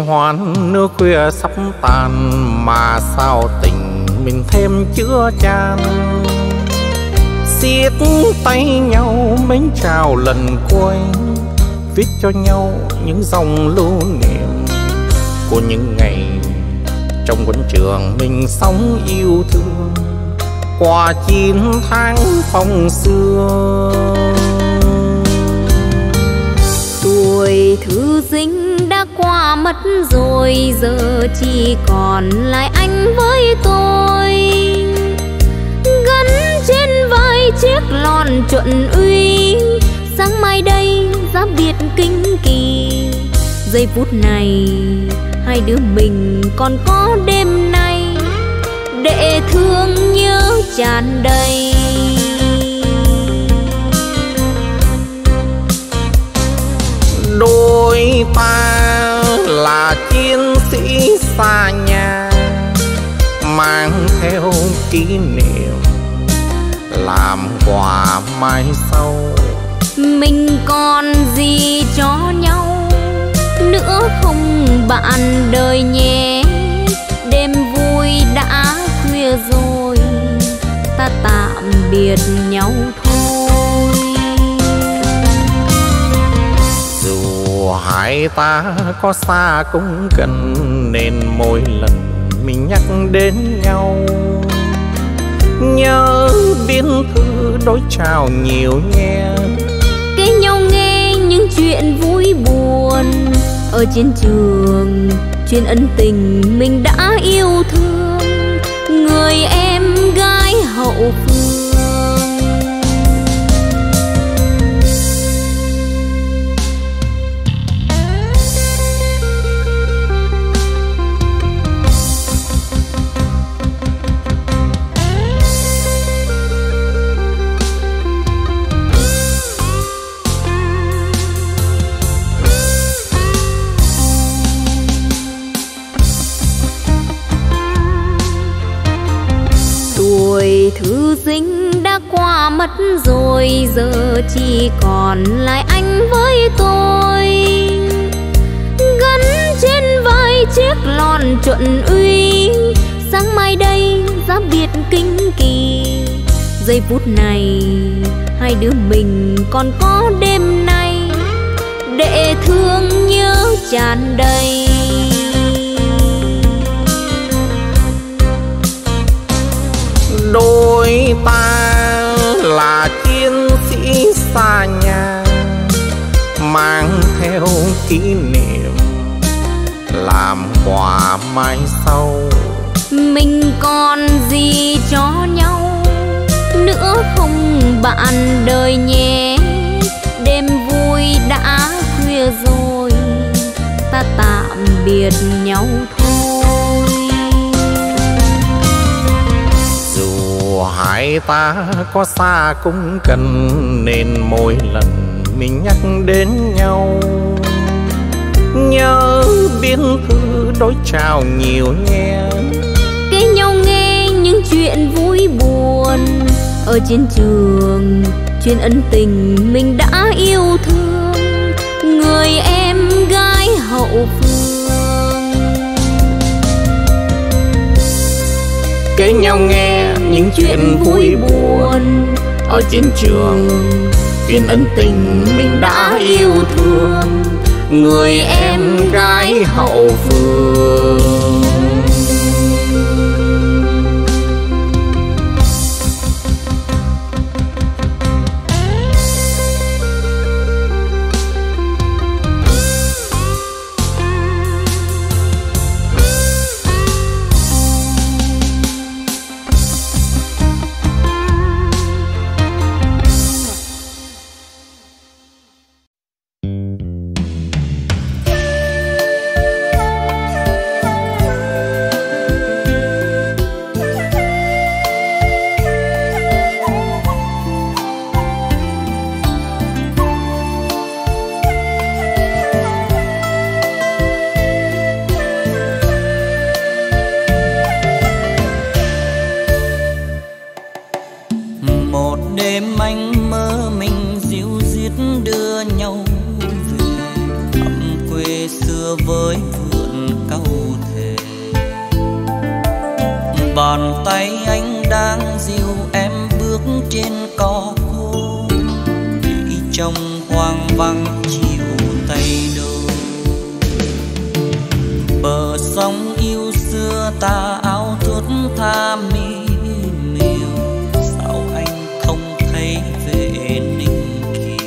hoan nước khuya sắp tàn, mà sao tình mình thêm chữa chan. Xiết tay nhau mến chào lần cuối, viết cho nhau những dòng lưu niệm của những ngày trong quân trường mình sống yêu thương, qua 9 tháng phong sương. Tuổi thư dính đã qua mất rồi, giờ chỉ còn lại anh với tôi. Gắn trên vai chiếc lon chuẩn uy, sáng mai đây giá biệt kinh kỳ. Giây phút này hai đứa mình còn có đêm nay, để thương nhớ tràn đầy. Đôi ta là chiến sĩ xa nhà, mang theo kỷ niệm làm quà mai sau. Mình còn gì cho nhau nữa không bạn đời nhé. Đêm vui đã khuya rồi, ta tạm biệt nhau thôi. Dù hai ta có xa cũng gần, nên mỗi lần mình nhắc đến nhau, nhớ biên thư đối chào nhiều nhé. Kể nhau nghe những chuyện vui buồn ở chiến trường, chuyện ân tình mình đã yêu thương người em gái hậu phương. Thư dính đã qua mất rồi, giờ chỉ còn lại anh với tôi. Gắn trên vai chiếc lon chuẩn uy, sáng mai đây giá biệt kinh kỳ. Giây phút này hai đứa mình còn có đêm nay, để thương nhớ tràn đầy. Đôi ta là chiến sĩ xa nhà, mang theo kỷ niệm làm quà mai sau. Mình còn gì cho nhau nữa không bạn đời nhé. Đêm vui đã khuya rồi, ta tạm biệt nhau thôi. Hai ta có xa cũng cần, nên mỗi lần mình nhắc đến nhau, nhớ biên thư đối chào nhiều nhé. Kể nhau nghe những chuyện vui buồn ở chiến trường, chuyện ân tình mình đã yêu thương người em gái hậu phương. Kể nhau nghe những chuyện vui buồn ở chiến trường, chuyện ân tình mình đã yêu thương người em gái hậu phương. bàn tay anh đang dìu em bước trên cỏ khô, đi trong hoang vắng chiều Tây Đô. Bờ sông yêu xưa ta ao thướt tha mi miều, sao anh không thấy về Ninh Kỳ?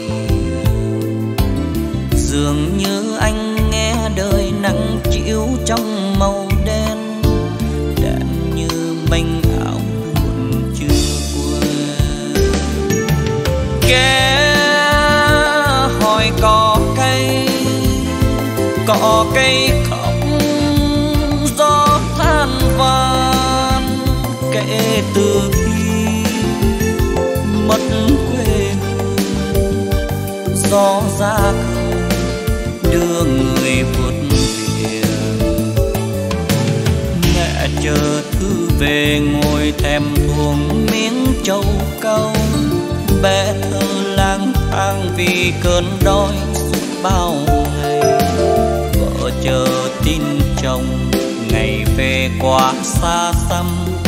Dường như anh nghe đời nắng chiếu trong màu đen, đạn như mênh ảo buồn chưa quên. Kẻ hỏi cỏ cây khóc gió than van, kể từ khi mất quê gió ra đưa người vượt biển. Mẹ chờ thư về ngồi thèm thuồng miếng trầu cau, bé thơ lang thang vì cơn đói suốt bao ngày. Vợ chờ tin chồng ngày về quá xa xăm,